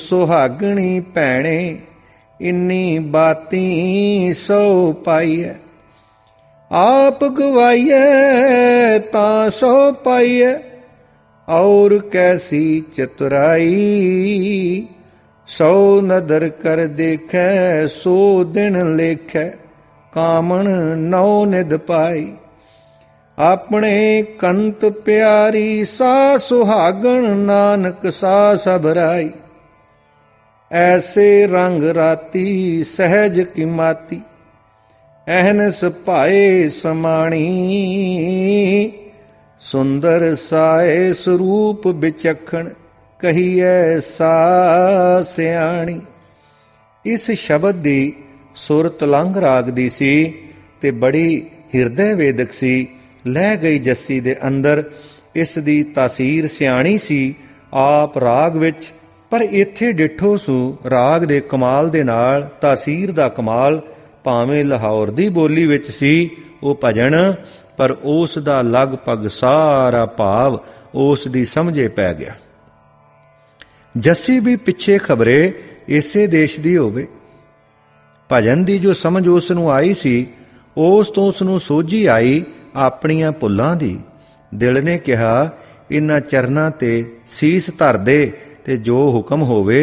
सुहागणी भैणे, इन्नी बाती सौ पाइए, आप गवाइए तां सौ पाइए, और कैसी चतुराई, सौ नदर कर देखे सो दिन लेखे, कामण नौ निध पाई, ਆਪਣੇ ਕੰਤ ਪਿਆਰੀ ਸਾ ਸੁਹਾਗਣ, ਨਾਨਕ ਸਾ ਸਭਰਾਈ, ਐਸੇ ਰੰਗ ਰਾਤੀ ਸਹਿਜ ਕੀ ਮਾਤੀ, ਅਹਨਸ ਪਾਏ ਸਮਾਣੀ, ਸੁੰਦਰ ਸਾਏ ਸਰੂਪ ਵਿਚਖਣ, ਕਹੀਐ ਸਾ ਸਿਆਣੀ। ਇਸ ਸ਼ਬਦ ਦੀ ਸੁਰ ਤਲੰਗ ਰਾਗ ਦੀ ਸੀ ਤੇ ਬੜੀ ਹਿਰਦੇ ਵੇਦਕ ਸੀ। ਲੈ ਗਈ ਜੱਸੀ ਦੇ ਅੰਦਰ। ਇਸ ਦੀ ਤਾਸੀਰ ਸਿਆਣੀ ਸੀ ਆਪ ਰਾਗ ਵਿੱਚ, ਪਰ ਇੱਥੇ ਡਿੱਠੋ ਸੂ ਰਾਗ ਦੇ ਕਮਾਲ ਦੇ ਨਾਲ ਤਾਸੀਰ ਦਾ ਕਮਾਲ। ਭਾਵੇਂ ਲਾਹੌਰ ਦੀ ਬੋਲੀ ਵਿੱਚ ਸੀ ਉਹ ਭਜਨ, ਪਰ ਉਸ ਦਾ ਲਗਭਗ ਸਾਰਾ ਭਾਵ ਉਸ ਦੀ ਸਮਝੇ ਪੈ ਗਿਆ। ਜੱਸੀ ਵੀ ਪਿੱਛੇ ਖਬਰੇ ਇਸੇ ਦੇਸ਼ ਦੀ ਹੋਵੇ। ਭਜਨ ਦੀ ਜੋ ਸਮਝ ਉਸ ਨੂੰ ਆਈ ਸੀ, ਉਸ ਤੋਂ ਉਸ ਨੂੰ ਸੋਝੀ ਆਈ ਆਪਣੀਆਂ ਭੁੱਲਾਂ ਦੀ। ਦਿਲ ਨੇ ਕਿਹਾ इन्हां चरनां ते सीस धर दे ते जो हुक्म होवे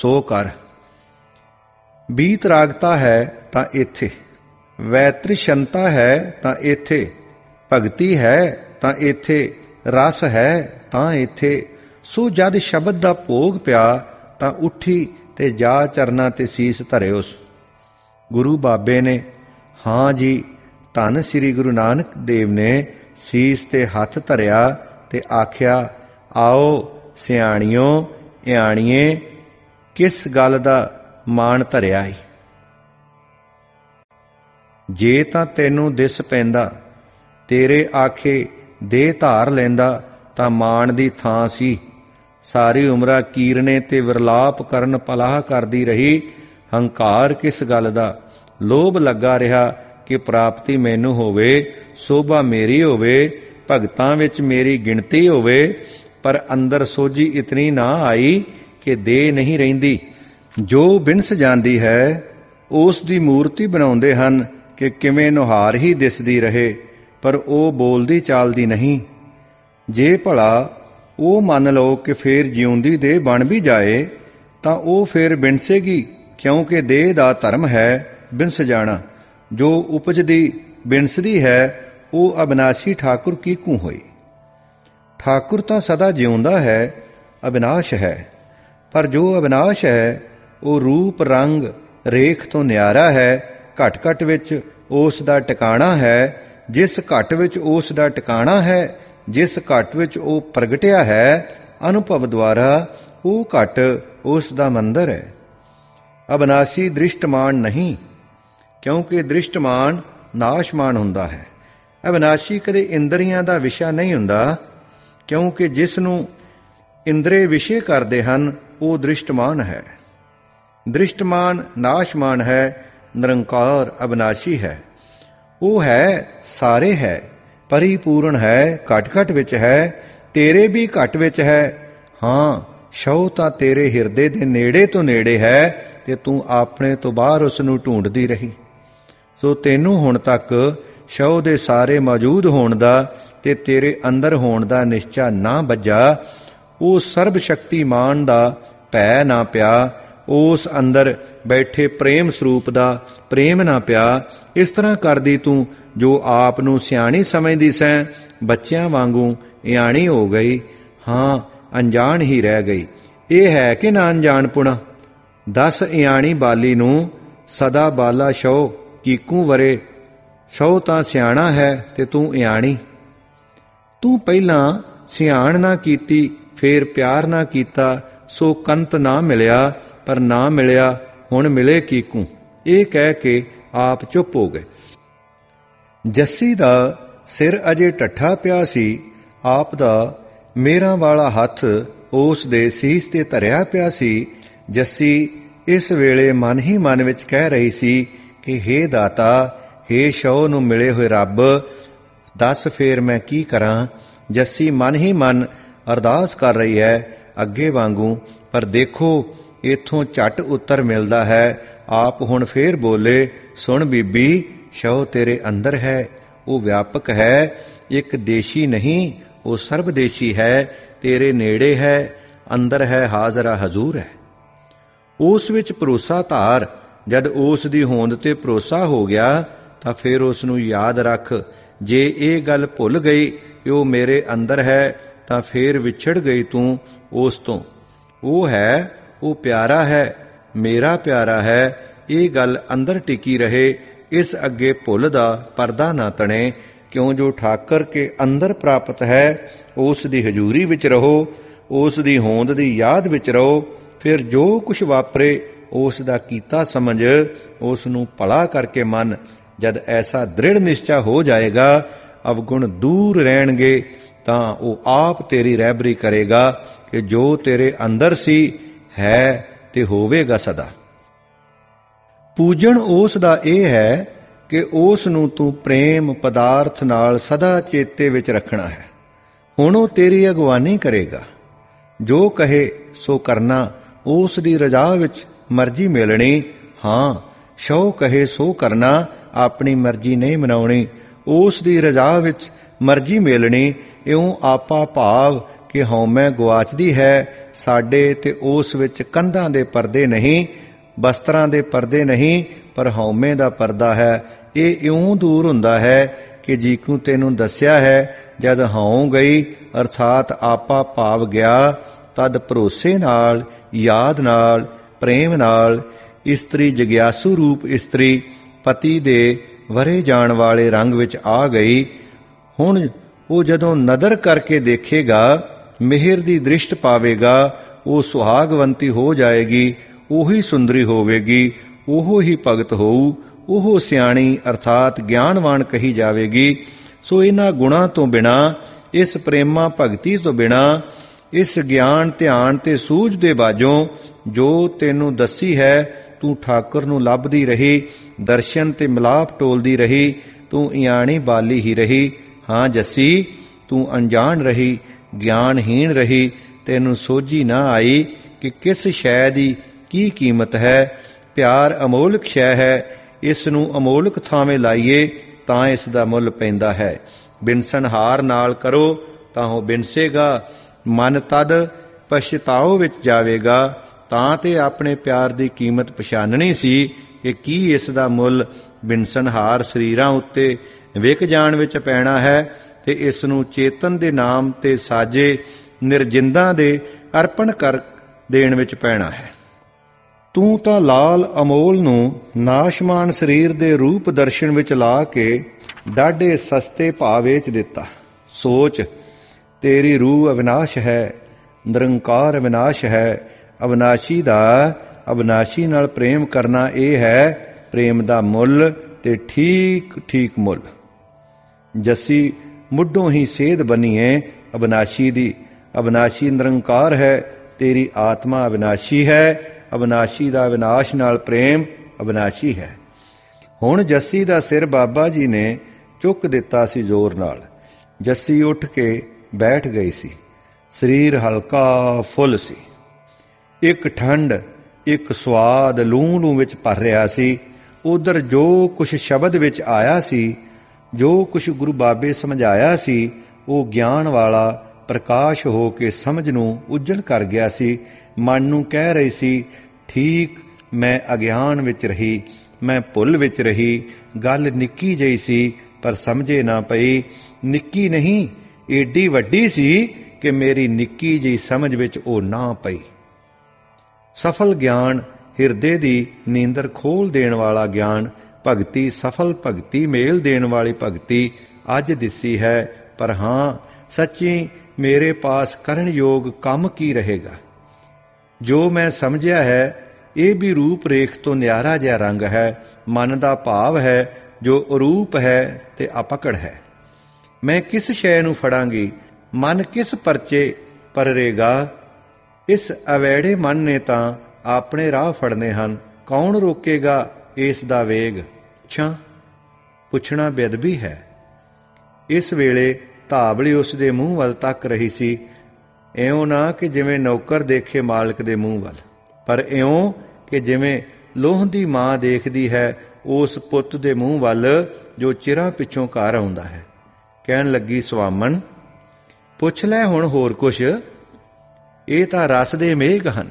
सो कर। बीत रागता है तां इथे, वैतृशंता है तां इथे, भगती है तां इथे, रस है तां इथे। सो जद शब्द दा भोग पिया तां उठी ते जा चरना ते सीस धरे उस। गुरु बाबे ने हाँ जी धन श्री गुरु नानक देव ने सीस ते हथ धरिया ते आख्या, आओ सियाणियों इयाणिए किस गल दा मान धरिया है। जे तां तैनूं दिस पैंदा तेरे आखे दे धार लैंदा तां माण दी थां सी। सारी उमरा कीरने ते विरलाप करन पलाह करदी रही। हंकार किस गल दा, लोभ लगा रहा कि प्राप्ति मैनू होवे, शोभा मेरी होवे, भगतां विच मेरी गिणती होवे, पर अंदर सोझी इतनी ना आई कि दे नहीं रहिंदी। जो बिनस जांदी है उस दी मूर्ति बनाउंदे हन कि किवें नुहार ही दिसदी रहे, पर ओ बोलदी चालदी नहीं। जे भला ओ मान लो कि फेर जिउंदी दे बन भी जाए तां ओ फेर बिनसेगी, क्योंकि देह दा धर्म है बिनस जाना। जो उपजदी बिनसदी है वो अविनाशी ठाकुर की कू होई। ठाकुर तो सदा जिउंदा है, अविनाश है, पर जो अविनाश है वो रूप रंग रेख तो न्यारा है। घट घट विच उस दा टिकाणा है, जिस घट विच उस दा टिकाणा है, जिस घट विच वो प्रगटिया है अनुभव द्वारा, वो घट उस दा मंदिर है। अविनाशी दृष्टमान नहीं, क्योंकि दृष्टमान नाशमान हुंदा है। अविनाशी कदे इंद्रियां दा विषय नहीं हुंदा, क्योंकि जिस नूं इंद्रे विषय करदे हन वो दृष्टमान है। दृष्टमान नाशमान है, निरंकार अविनाशी है। वो है सारे है, परिपूर्ण है, घट घट विच है, तेरे भी घट विच है। हाँ शौ तां तेरे हिरदे दे नेड़े तो नेड़े है ते तू अपने तो बाहर उस नूं ढूंढदी रही। सो तैनूं हुण तक शव दे सारे मौजूद होण दा ते तेरे अंदर होण दा निश्चा ना बज्जा। ओ सर्व शक्तिमान दा भै ना पिया, उस अंदर बैठे प्रेम स्वरूप दा प्रेम ना पिया। इस तरह करदी तू जो आप नूं सियाणी समझदी सैं, बच्चियां वांगू इयाणी हो गई, हाँ अनजान ही रह गई। यह है कि ना अनजान पुणा। दस इयाणी बाली नूं सदा बाला शौ कीकू वरे, शौ तां सियाणा है ते तू इयाणी। तू पहलां सियाण ना कीती, फेर प्यार ना कीता, सो कंत ना मिलिया, पर ना मिलिया हुण मिले कीकू। ये कह के आप चुप हो गए। जस्सी दा सिर अजे टट्ठा पिया सी। आप दा मेरा वाला हथ उस दे सीस ते धरिया पिया सी। जस्सी इस वेले मन ही मन विच कह रही सी कि हे दाता, हे शौ नूं मिले हुए रब, दस फेर मैं की करा। जस्सी मन ही मन अरदास कर रही है अगे वांगू, पर देखो इथों झट उत्तर मिलदा है। आप हुण फेर बोले, सुन बीबी, शौ तेरे अंदर है, वो व्यापक है, एक देशी नहीं, वो सर्वदेशी है, तेरे नेड़े है, अंदर है, हाजरा हजूर है। उस विच भरोसा धार। जद उस दी होंद ते भरोसा हो गया तां फिर उस नूं याद रख। जे ये गल भुल गई कि वो मेरे अंदर है तां फिर विछड़ गई तू उस तो। वो है, वो प्यारा है, मेरा प्यारा है, ये गल अंदर टिकी रहे। इस अगे भुल दा परदा ना तणे, क्यों जो ठाकर के अंदर प्राप्त है उस दी हजूरी विच रहो, उस दी होंद दी याद विच रहो। फिर जो कुछ वापरे उस दा कीता समझ, उस नूं भला करके मन। जद ऐसा दृढ़ निश्चय हो जाएगा, अवगुण दूर रहणगे, तां वो आप तेरी रहबरी करेगा कि जो तेरे अंदर सी है ते होवेगा सदा। पूजन उस दा यह है कि उस नूं तू प्रेम पदार्थ नाल सदा चेते विच रखना है। हुण वो तेरी अगवानी करेगा, जो कहे सो करना, उस दी रजा विच मर्जी मिलनी। हाँ शौ कहे सो करना, अपनी मर्जी नहीं मनाउणी, उस दी रजा विच मर्जी मिलनी। इउं आपा भाव कि हौमै गुआचदी है साडे ते उस विच कंधां दे परदे नहीं, वस्त्रां दे परदे नहीं, पर हौमे दा परदा है। ਇਹ ਇਉਂ ਦੂਰ ਹੁੰਦਾ ਹੈ ਕਿ ਜੀਕੂ ਤੈਨੂੰ ਦੱਸਿਆ ਹੈ। ਜਦ ਹਉ ਗਈ ਅਰਥਾਤ ਆਪਾ ਭਾਵ ਗਿਆ, ਤਦ ਭਰੋਸੇ ਨਾਲ, ਯਾਦ ਨਾਲ, ਪ੍ਰੇਮ ਨਾਲ ਇਸਤਰੀ ਜਗਿਆਸੂ ਰੂਪ ਇਸਤਰੀ ਪਤੀ ਦੇ ਵਰੇ ਜਾਣ ਵਾਲੇ ਰੰਗ ਵਿੱਚ ਆ ਗਈ। ਹੁਣ ਉਹ ਜਦੋਂ ਨਦਰ ਕਰਕੇ ਦੇਖੇਗਾ, ਮਿਹਰ ਦੀ ਦ੍ਰਿਸ਼ਟ ਪਾਵੇਗਾ, ਉਹ ਸੁਹਾਗਵੰਤੀ ਹੋ ਜਾਏਗੀ, ਉਹੀ ਸੁੰਦਰੀ ਹੋਵੇਗੀ, ਉਹ ਹੀ ਭਗਤ ਹੋਊ, ਉਹ ਸਿਆਣੀ ਅਰਥਾਤ ਗਿਆਨਵਾਨ ਕਹੀ ਜਾਵੇਗੀ। ਸੋ ਇਹਨਾਂ ਗੁਣਾਂ ਤੋਂ ਬਿਨਾਂ, ਇਸ ਪ੍ਰੇਮਾ ਭਗਤੀ ਤੋਂ ਬਿਨਾਂ, ਇਸ ਗਿਆਨ ਧਿਆਨ ਤੇ ਸੂਝ ਦੇ ਬਾਝੋਂ ਜੋ ਤੈਨੂੰ ਦੱਸੀ ਹੈ, ਤੂੰ ਠਾਕੁਰ ਨੂੰ ਲੱਭਦੀ ਰਹੀ, ਦਰਸ਼ਨ ਤੇ ਮਿਲਾਪ ਟੋਲਦੀ ਰਹੀ, ਤੂੰ ਇਆਣੀ ਬਾਲੀ ਹੀ ਰਹੀ। ਹਾਂ ਜੱਸੀ, ਤੂੰ ਅਣਜਾਣ ਰਹੀ, ਗਿਆਨਹੀਣ ਰਹੀ, ਤੈਨੂੰ ਸੋਝੀ ਨਾ ਆਈ ਕਿ ਕਿਸ ਸ਼ੈ ਦੀ ਕੀ ਕੀਮਤ ਹੈ। ਪਿਆਰ ਅਮੋਲਕ ਸ਼ੈ ਹੈ, ਇਸ ਨੂੰ ਅਮੋਲਕ ਥਾਵੇਂ ਲਾਈਏ ਤਾਂ ਇਸ ਦਾ ਮੁੱਲ ਪੈਂਦਾ ਹੈ। ਬਿਨਸਣਹਾਰ ਨਾਲ ਕਰੋ ਤਾਂ ਉਹ ਬਿਨਸੇਗਾ, ਮਨ ਤਦ ਪਛਤਾਓ ਵਿੱਚ ਜਾਵੇਗਾ। ਤਾਂ ਤੇ ਆਪਣੇ ਪਿਆਰ ਦੀ ਕੀਮਤ ਪਛਾਨਣੀ ਸੀ ਕਿ ਕੀ ਇਸ ਦਾ ਮੁੱਲ ਬਿਨਸਣਹਾਰ ਸਰੀਰਾਂ ਉੱਤੇ ਵਿਕ ਜਾਣ ਵਿੱਚ ਪੈਣਾ ਹੈ, ਤੇ ਇਸ ਨੂੰ ਚੇਤਨ ਦੇ ਨਾਮ ਤੇ ਸਾਜੇ ਨਿਰਜਿੰਦਾਂ ਦੇ ਅਰਪਣ ਕਰ ਦੇਣ ਵਿੱਚ ਪੈਣਾ ਹੈ। ਤੂੰ ਤਾਂ ਲਾਲ ਅਮੋਲ ਨੂੰ ਨਾਸ਼ਮਾਨ ਸਰੀਰ ਦੇ ਰੂਪ ਦਰਸ਼ਨ ਵਿੱਚ ਲਾ ਕੇ ਡਾਢੇ ਸਸਤੇ ਭਾਅ ਵੇਚ ਦਿੱਤਾ। ਸੋਚ, ਤੇਰੀ ਰੂਹ ਅਵਿਨਾਸ਼ ਹੈ, ਨਿਰੰਕਾਰ ਅਵਿਨਾਸ਼ ਹੈ। ਅਵਿਨਾਸ਼ੀ ਦਾ ਅਵਿਨਾਸ਼ੀ ਨਾਲ ਪ੍ਰੇਮ ਕਰਨਾ ਇਹ ਹੈ ਪ੍ਰੇਮ ਦਾ ਮੁੱਲ, ਤੇ ਠੀਕ ਠੀਕ ਮੁੱਲ। ਜੱਸੀ, ਮੁੱਢੋਂ ਹੀ ਸੇਧ ਬਣੀਏ ਅਵਿਨਾਸ਼ੀ ਦੀ। ਅਵਿਨਾਸ਼ੀ ਨਿਰੰਕਾਰ ਹੈ, ਤੇਰੀ ਆਤਮਾ ਅਵਿਨਾਸ਼ੀ ਹੈ। ਅਵਿਨਾਸ਼ੀ ਦਾ ਵਿਨਾਸ਼ ਨਾਲ ਪ੍ਰੇਮ ਅਵਿਨਾਸ਼ੀ ਹੈ। ਹੁਣ ਜੱਸੀ ਦਾ ਸਿਰ ਬਾਬਾ ਜੀ ਨੇ ਚੁੱਕ ਦਿੱਤਾ ਸੀ ਜ਼ੋਰ ਨਾਲ। ਜੱਸੀ ਉੱਠ ਕੇ ਬੈਠ ਗਈ ਸੀ। ਸਰੀਰ ਹਲਕਾ ਫੁੱਲ ਸੀ। ਇੱਕ ਠੰਡ, ਇੱਕ ਸਵਾਦ ਲੂੰ ਲੂੰ ਵਿੱਚ ਭਰ ਰਿਹਾ ਸੀ। ਉਧਰ ਜੋ ਕੁਛ ਸ਼ਬਦ ਵਿੱਚ ਆਇਆ ਸੀ, ਜੋ ਕੁਛ ਗੁਰੂ ਬਾਬੇ ਸਮਝਾਇਆ ਸੀ, ਉਹ ਗਿਆਨ ਵਾਲਾ ਪ੍ਰਕਾਸ਼ ਹੋ ਕੇ ਸਮਝ ਨੂੰ ਉਜਲ ਕਰ ਗਿਆ ਸੀ। ਮਨ ਨੂੰ ਕਹਿ ਰਹੀ ਸੀ, ਠੀਕ, ਮੈਂ ਅਗਿਆਨ ਵਿੱਚ ਰਹੀ, ਮੈਂ ਭੁੱਲ ਵਿੱਚ ਰਹੀ। ਗੱਲ ਨਿੱਕੀ ਜਿਹੀ ਸੀ ਪਰ ਸਮਝੇ ਨਾ ਪਈ। ਨਿੱਕੀ ਨਹੀਂ, ਏਡੀ ਵੱਡੀ ਸੀ ਕਿ ਮੇਰੀ ਨਿੱਕੀ ਜਿਹੀ ਸਮਝ ਵਿੱਚ ਉਹ ਨਾ ਪਈ। ਸਫਲ ਗਿਆਨ ਹਿਰਦੇ ਦੀ ਨੀਂਦਰ ਖੋਲ ਦੇਣ ਵਾਲਾ ਗਿਆਨ, ਭਗਤੀ ਸਫਲ ਭਗਤੀ, ਮੇਲ ਦੇਣ ਵਾਲੀ ਭਗਤੀ ਅੱਜ ਦਿਸੀ ਹੈ। ਪਰ ਹਾਂ ਸੱਚੀ, ਮੇਰੇ ਪਾਸ ਕਰਨ ਯੋਗ ਕੰਮ ਕੀ ਰਹੇਗਾ? ਜੋ ਮੈਂ ਸਮਝਿਆ ਹੈ ਇਹ ਵੀ ਰੂਪ ਰੇਖ ਤੋਂ ਨਿਆਰਾ ਜਿਹਾ ਰੰਗ ਹੈ। ਮਨ ਦਾ ਭਾਵ ਹੈ ਜੋ ਅਰੂਪ ਹੈ ਤੇ ਅਪਕੜ ਹੈ। ਮੈਂ ਕਿਸ ਸ਼ੈ ਨੂੰ ਫੜਾਂਗੀ? ਮਨ ਕਿਸ ਪਰਚੇ ਪਰਰੇਗਾ? ਇਸ ਅਵੈੜੇ ਮਨ ਨੇ ਤਾਂ ਆਪਣੇ ਰਾਹ ਫੜਨੇ ਹਨ। ਕੌਣ ਰੋਕੇਗਾ ਇਸ ਦਾ ਵੇਗ? ਛਾਂ ਪੁੱਛਣਾ ਬੇਅਦਬੀ ਹੈ। ਇਸ ਵੇਲੇ ਧਾਬਲੀ ਉਸ ਦੇ ਮੂੰਹ ਵੱਲ ਤੱਕ ਰਹੀ ਸੀ, ਇਉਂ ਨਾ ਕਿ ਜਿਵੇਂ ਨੌਕਰ ਦੇਖੇ ਮਾਲਕ ਦੇ ਮੂੰਹ ਵੱਲ, ਪਰ ਇਉਂ ਕਿ ਜਿਵੇਂ ਲੋਹਦੀ ਮਾਂ ਦੇਖਦੀ ਹੈ ਉਸ ਪੁੱਤ ਦੇ ਮੂੰਹ ਵੱਲ ਜੋ ਚਿਰਾਂ ਪਿੱਛੋਂ ਘਰ ਆਉਂਦਾ ਹੈ। ਕਹਿਣ ਲੱਗੀ, ਸੁਆਮਣ ਪੁੱਛ ਲੈ ਹੁਣ ਹੋਰ ਕੁਛ। ਇਹ ਤਾਂ ਰਸ ਦੇ ਮੇਘ ਹਨ,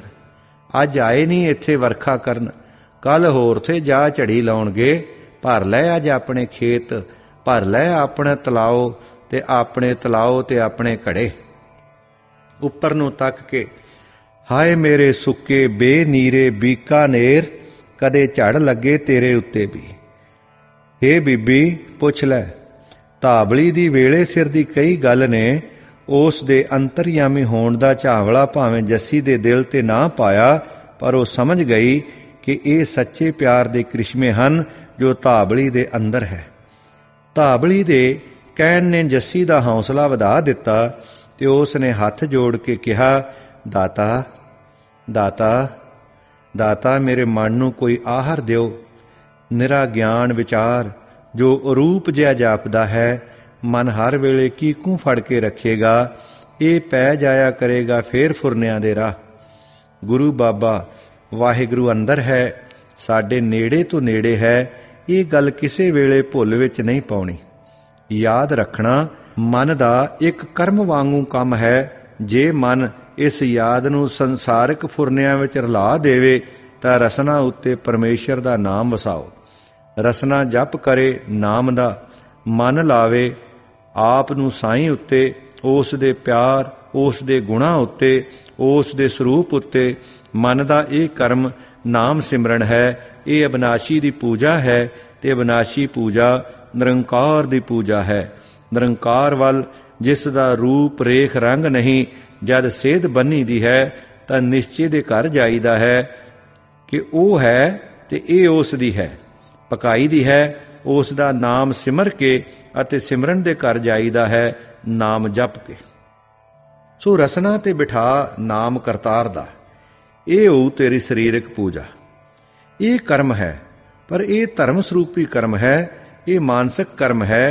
ਅੱਜ ਆਏ ਨਹੀਂ ਇੱਥੇ ਵਰਖਾ ਕਰਨ, ਕੱਲ ਹੋਰ ਥੇ ਜਾ ਝੜੀ ਲਾਉਣਗੇ। ਭਰ ਲੈ ਅੱਜ ਆਪਣੇ ਖੇਤ, ਭਰ ਲੈ ਆਪਣਾ ਤਲਾਓ ਤੇ ਆਪਣੇ ਤਲਾਓ ਤੇ ਆਪਣੇ ਘੜੇ। ਉੱਪਰ ਨੂੰ ਤੱਕ ਕੇ, ਹਾਏ ਮੇਰੇ ਸੁੱਕੇ ਬੇਨੀਰੇ ਬੀਕਾਨੇਰ, ਕਦੇ ਝੜ ਲੱਗੇ ਤੇਰੇ ਉੱਤੇ ਵੀ। ਹੇ ਬੀਬੀ ਪੁੱਛ ਲੈ। ਧਾਬਲੀ ਦੀ ਵੇਲੇ ਸਿਰ ਦੀ ਕਈ ਗੱਲ ਨੇ ਉਸ ਦੇ ਅੰਤਰਯਾਮੀ ਹੋਣ ਦਾ ਝਾਵਲਾ ਭਾਵੇਂ ਜੱਸੀ ਦੇ ਦਿਲ ਤੇ ਨਾ ਪਾਇਆ, ਪਰ ਉਹ ਸਮਝ ਗਈ ਕਿ ਇਹ ਸੱਚੇ ਪਿਆਰ ਦੇ ਕ੍ਰਿਸ਼ਮੇ ਹਨ ਜੋ ਧਾਬਲੀ ਦੇ ਅੰਦਰ ਹੈ। ਧਾਬਲੀ ਦੇ ਕਹਿਣ ਨੇ ਜੱਸੀ ਦਾ ਹੌਸਲਾ ਵਧਾ ਦਿੱਤਾ ਤੇ ਉਸ ਨੇ ਹੱਥ ਜੋੜ ਕੇ ਕਿਹਾ, ਦਾਤਾ ਦਾਤਾ ਦਾਤਾ, ਮੇਰੇ ਮਨ ਨੂੰ ਕੋਈ ਆਹਰ ਦਿਓ। ਨਿਰਾ ਗਿਆਨ ਵਿਚਾਰ ਜੋ ਅਰੂਪ ਜਿਹਾ ਜਾਪਦਾ ਹੈ, ਮਨ ਹਰ ਵੇਲੇ ਕੀਕੂ ਫੜ ਕੇ ਰੱਖੇਗਾ। ਇਹ ਪੈ ਜਾਇਆ ਕਰੇਗਾ ਫੇਰ ਫੁਰਨਿਆਂ ਦੇ ਰਾਹ। ਗੁਰੂ ਬਾਬਾ ਵਾਹਿਗੁਰੂ ਅੰਦਰ ਹੈ, ਸਾਡੇ ਨੇੜੇ ਤੋਂ ਨੇੜੇ ਹੈ। ਇਹ ਗੱਲ ਕਿਸੇ ਵੇਲੇ ਭੁੱਲ ਵਿੱਚ ਨਹੀਂ ਪਾਉਣੀ। ਯਾਦ ਰੱਖਣਾ, ਮਨ ਦਾ ਇੱਕ ਕਰਮ ਵਾਂਗੂ ਕੰਮ ਹੈ जे मन इस याद नूं संसारिक फुरनियां विच रला देवे तां रसना उत्ते परमेश्वर दा नाम वसाओ। रसना जप करे नाम दा, मन लावे आप नूं साईं उत्ते, उस दे प्यार, उस दे गुणां उत्ते, उस दे स्वरूप उत्ते। मन दा इह कर्म नाम सिमरन है। ये अविनाशी दी पूजा है ते अविनाशी पूजा निरंकार दी पूजा है। निरंकार वल जिस दा रूप रेख रंग नहीं, जद सेध बनी दी है तां निश्चय दे घर जाईदा है कि वह है ते इह उस दी है। पकाई दी है उस दा नाम सिमर के अते सिमरन दे घर जाईदा है नाम जप के। सो रसना ते बिठा नाम करतार दा, ਇਹ ਹੋ ਤੇਰੀ ਸਰੀਰਕ ਪੂਜਾ। ਇਹ ਕਰਮ ਹੈ, ਪਰ ਇਹ ਧਰਮ ਸਰੂਪੀ ਕਰਮ ਹੈ, ਇਹ ਮਾਨਸਿਕ ਕਰਮ ਹੈ।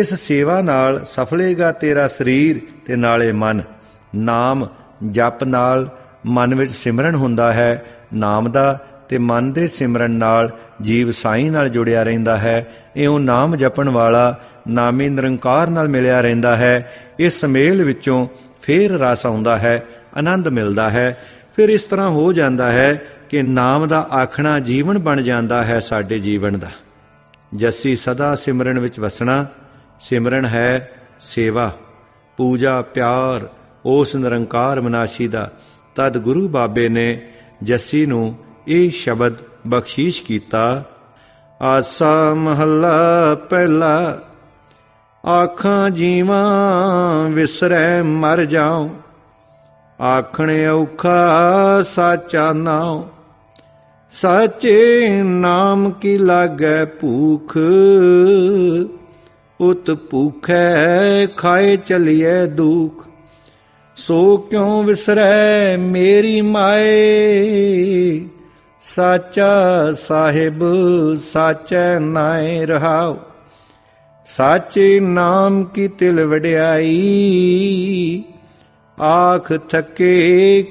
ਇਸ ਸੇਵਾ ਨਾਲ ਸਫਲੇਗਾ ਤੇਰਾ ਸਰੀਰ ਤੇ ਨਾਲੇ ਮਨ। ਨਾਮ ਜਪ ਨਾਲ ਮਨ ਵਿੱਚ ਸਿਮਰਨ ਹੁੰਦਾ ਹੈ ਨਾਮ ਦਾ, ਤੇ ਮਨ ਦੇ ਸਿਮਰਨ ਨਾਲ ਜੀਵ ਸਾਈਂ ਨਾਲ ਜੁੜਿਆ ਰਹਿੰਦਾ ਹੈ। ਇਉਂ ਨਾਮ ਜਪਣ ਵਾਲਾ ਨਾਮੀ ਨਿਰੰਕਾਰ ਨਾਲ ਮਿਲਿਆ ਰਹਿੰਦਾ ਹੈ। ਇਸ ਮੇਲ ਵਿੱਚੋਂ ਫੇਰ ਰਸ ਆਉਂਦਾ ਹੈ, ਆਨੰਦ ਮਿਲਦਾ ਹੈ। ਫਿਰ ਇਸ ਤਰ੍ਹਾਂ ਹੋ ਜਾਂਦਾ ਹੈ ਕਿ ਨਾਮ ਦਾ ਆਖਣਾ ਜੀਵਨ ਬਣ ਜਾਂਦਾ ਹੈ ਸਾਡੇ ਜੀਵਨ ਦਾ। ਜੱਸੀ ਸਦਾ ਸਿਮਰਨ ਵਿੱਚ ਵਸਣਾ। ਸਿਮਰਨ ਹੈ ਸੇਵਾ, ਪੂਜਾ, ਪਿਆਰ ਉਸ ਨਿਰੰਕਾਰ ਅਵਿਨਾਸ਼ੀ ਦਾ। ਤਦ ਗੁਰੂ ਬਾਬੇ ਨੇ ਜੱਸੀ ਨੂੰ ਇਹ ਸ਼ਬਦ ਬਖਸ਼ੀਸ਼ ਕੀਤਾ। ਆਸਾ ਮਹੱਲਾ ਪਹਿਲਾ। ਆਖਾਂ ਜੀਵਾਂ ਵਿਸਰੈ ਮਰ ਜਾਉ, ਆਖਣੇ ਔਖਾ ਸਾਚਾ ਨਾਉ। ਸਾਚੇ ਨਾਮ ਕੀ ਲਾਗੈ ਭੂਖ, ਉਤ ਭੂਖੈ ਖਾਏ ਚਲੀਐ ਦੁਖ। ਸੋ ਕਿਉ ਵਿਸਰੈ ਮੇਰੀ ਮਾਏ, ਸਾਚਾ ਸਾਹਿਬ ਸਾਚੈ ਨਾਇ ਰਹਾਉ। ਸਾਚੇ ਨਾਮ ਕੀ ਤਿਲ ਵਡਿਆਈ, आख थके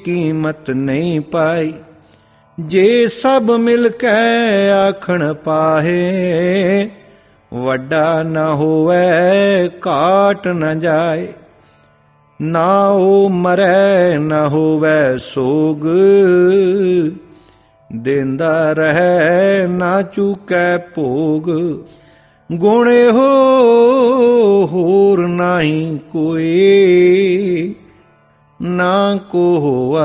कीमत नहीं पाई। जे सब मिलके आखण पाहे, वड्डा न होवे काट न जाए। ना ओ मरै न होवे सोग, देंदा रहे ना चूकै भोग। गुणे हो होर नाही कोई, ਨਾ ਕੋ ਹੋਆ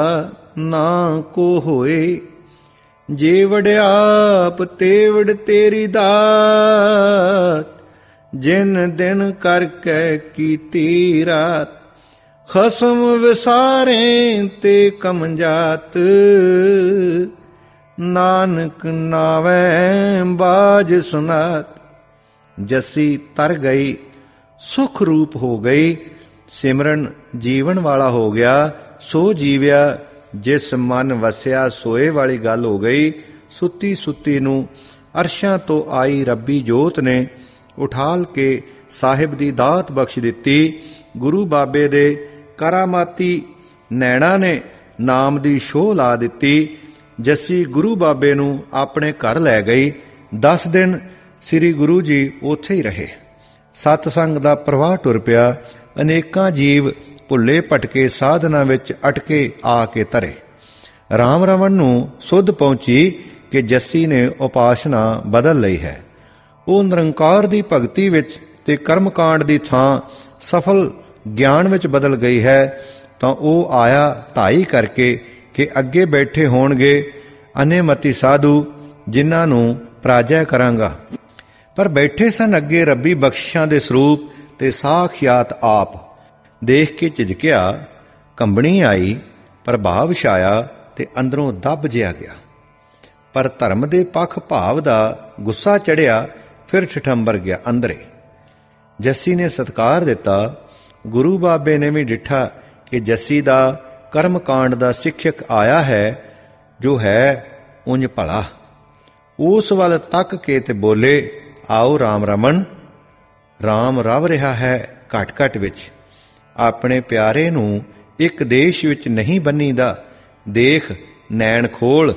ਨਾ ਕੋ ਹੋਏ। ਜੇ ਵਡਿਆਪ ਤੇਵੜ ਤੇਰੀ ਦਾਤ, ਜਿਨ ਦਿਨ ਕਰਕੇ ਕੀਤੀ ਰਾਤ। ਖਸਮ ਵਿਸਾਰੇ ਤੇ ਕਮਜਾਤ, ਨਾਨਕ ਨਾਵੇਂ ਬਾਜ ਸੁਨਾਤ। ਜੱਸੀ ਤਰ ਗਈ, ਸੁਖ ਰੂਪ ਹੋ ਗਈ। सिमरन जीवन वाला हो गया। सो जीव्या जिस मन वसया, सोए वाली गल हो गई। सुती सुती नूं अरशां तो आई रब्बी जोत ने उठाल के साहिब दी दात बख्श दित्ती। गुरु बाबे दे करामाती नैणा ने नाम दी शो ला दित्ती। जस्सी गुरु बाबे नूं अपने घर लै गई। दस दिन श्री गुरु जी उत्थे ही रहे। सतसंग दा प्रवाह टुर पिया। ਅਨੇਕਾਂ ਜੀਵ ਭੁੱਲੇ ਭਟਕੇ ਸਾਧਨਾ ਵਿੱਚ ਅਟਕੇ ਆ ਕੇ ਤਰੇ। ਰਾਮ ਰਵਣ ਨੂੰ ਸੁੱਧ ਪਹੁੰਚੀ ਕਿ ਜੱਸੀ ਨੇ ਉਪਾਸ਼ਨਾ ਬਦਲ ਲਈ ਹੈ। ਉਹ ਨਿਰੰਕਾਰ ਦੀ ਭਗਤੀ ਵਿੱਚ ਤੇ ਕਰਮਕਾਂਡ ਦੀ ਥਾਂ ਸਫਲ ਗਿਆਨ ਵਿੱਚ ਬਦਲ ਗਈ ਹੈ। ਤਾਂ ਉਹ ਆਇਆ ਧਾਈ ਕਰਕੇ ਕਿ ਅੱਗੇ ਬੈਠੇ ਹੋਣਗੇ ਅਨੇਮਤੀ ਸਾਧੂ, ਜਿਨ੍ਹਾਂ ਨੂੰ ਪਰਾਜੈ ਕਰਾਂਗਾ। ਪਰ ਬੈਠੇ ਸਨ ਅੱਗੇ ਰੱਬੀ ਬਖਸ਼ਿਸ਼ਾਂ ਦੇ ਸਰੂਪ ਤੇ ਸਾਖਿਆਤ ਆਪ। ਦੇਖ ਕੇ ਝਿਜਕਿਆ, ਕੰਬਣੀ ਆਈ, ਪ੍ਰਭਾਵ ਛਾਇਆ ਤੇ ਅੰਦਰੋਂ ਦੱਬ ਜਿਹਾ ਗਿਆ। ਪਰ ਧਰਮ ਦੇ ਪੱਖ ਭਾਵ ਦਾ ਗੁੱਸਾ ਚੜਿਆ, ਫਿਰ ਠਠੰਬਰ ਗਿਆ ਅੰਦਰੇ। ਜੱਸੀ ਨੇ ਸਤਿਕਾਰ ਦਿੱਤਾ। ਗੁਰੂ ਬਾਬੇ ਨੇ ਵੀ ਡਿੱਠਾ ਕਿ ਜੱਸੀ ਦਾ ਕਰਮਕਾਂਡ ਦਾ ਸਿੱਖਿਅਕ ਆਇਆ ਹੈ, ਜੋ ਹੈ ਉਂਝ ਭਲਾ। ਉਸ ਵੱਲ ਤੱਕ ਕੇ ਤੇ ਬੋਲੇ, ਆਓ ਰਾਮ ਰਮਨ। ਰਾਮ ਰਵ ਰਿਹਾ ਹੈ ਘਟ ਘਟ ਵਿੱਚ। ਆਪਣੇ ਪਿਆਰੇ ਨੂੰ ਇੱਕ ਦੇਸ਼ ਵਿੱਚ ਨਹੀਂ ਬੰਨੀਦਾ। ਦੇਖ ਨੈਣ ਖੋਲ,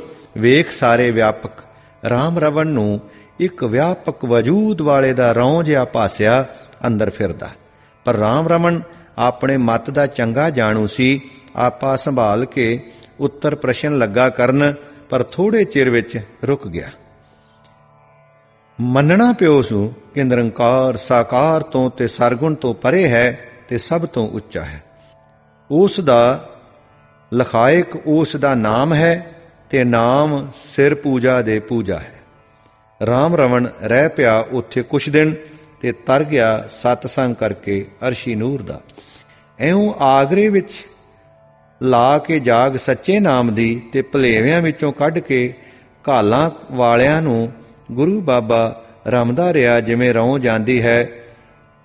ਵੇਖ ਸਾਰੇ ਵਿਆਪਕ। ਰਾਮ ਰਵਣ ਨੂੰ ਇੱਕ ਵਿਆਪਕ ਵਜੂਦ ਵਾਲੇ ਦਾ ਰੌਂ ਜਿਹਾ ਭਾਸਿਆ, ਅੰਦਰ ਫਿਰਦਾ। ਪਰ ਰਾਮ ਰਮਣ ਆਪਣੇ ਮੱਤ ਦਾ ਚੰਗਾ ਜਾਣੂ ਸੀ। ਆਪਾ ਸੰਭਾਲ ਕੇ ਉੱਤਰ ਪ੍ਰਸ਼ਨ ਲੱਗਾ ਕਰਨ, ਪਰ ਥੋੜੇ ਚਿਰ ਵਿੱਚ ਰੁਕ ਗਿਆ। ਮੰਨਣਾ ਪਿਓ ਸੂ ਕਿ ਨਿਰੰਕਾਰ ਸਾਕਾਰ ਤੋਂ ਤੇ ਸਰਗੁਣ ਤੋਂ ਪਰੇ ਹੈ ਤੇ ਸਭ ਤੋਂ ਉੱਚਾ ਹੈ। ਉਸ ਦਾ ਲਖਾਇਕ ਉਸ ਦਾ ਨਾਮ ਹੈ ਤੇ ਨਾਮ ਸਿਰ ਪੂਜਾ ਦੇ ਪੂਜਾ ਹੈ। ਰਾਮ ਰਵਣ ਰਹਿ ਪਿਆ ਉੱਥੇ ਕੁਛ ਦਿਨ ਤੇ ਤਰ ਗਿਆ ਸਤਸੰਗ ਕਰਕੇ ਅਰਸ਼ੀ ਨੂਰ ਦਾ। ਐਉਂ ਆਗਰੇ ਵਿੱਚ ਲਾ ਕੇ ਜਾਗ ਸੱਚੇ ਨਾਮ ਦੀ ਤੇ ਭਲੇਵਿਆਂ ਵਿੱਚੋਂ ਕੱਢ ਕੇ ਘਾਲਾਂ ਵਾਲਿਆਂ ਨੂੰ ਗੁਰੂ ਬਾਬਾ ਰਮਦਾ ਰਿਹਾ, ਜਿਵੇਂ ਰੌਂ ਜਾਂਦੀ ਹੈ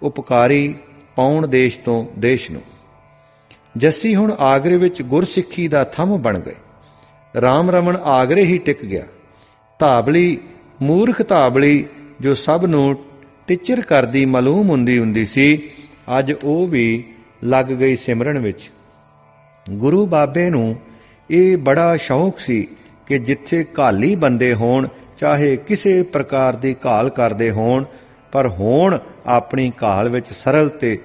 ਉਪਕਾਰੀ ਪਾਉਣ ਦੇਸ਼ ਤੋਂ ਦੇਸ਼ ਨੂੰ। ਜੱਸੀ ਹੁਣ ਆਗਰੇ ਵਿੱਚ ਗੁਰਸਿੱਖੀ ਦਾ ਥੰਮ ਬਣ ਗਏ। ਰਾਮ ਰਮਣ ਆਗਰੇ ਹੀ ਟਿਕ ਗਿਆ। ਧਾਬਲੀ ਮੂਰਖ ਧਾਬਲੀ ਜੋ ਸਭ ਨੂੰ ਟਿਚਰ ਕਰਦੀ ਮਾਲੂਮ ਹੁੰਦੀ ਹੁੰਦੀ ਸੀ, ਅੱਜ ਉਹ ਵੀ ਲੱਗ ਗਈ ਸਿਮਰਨ ਵਿੱਚ। ਗੁਰੂ ਬਾਬੇ ਨੂੰ ਇਹ ਬੜਾ ਸ਼ੌਕ ਸੀ ਕਿ ਜਿੱਥੇ ਘਾਲੀ ਬੰਦੇ ਹੋਣ, ਚਾਹੇ ਕਿਸੇ ਪ੍ਰਕਾਰ ਦੀ ਘਾਲ ਕਰਦੇ ਹੋਣ, ਪਰ ਹੋਣ ਆਪਣੀ ਘਾਲ ਵਿੱਚ ਸਰਲ ਤੇ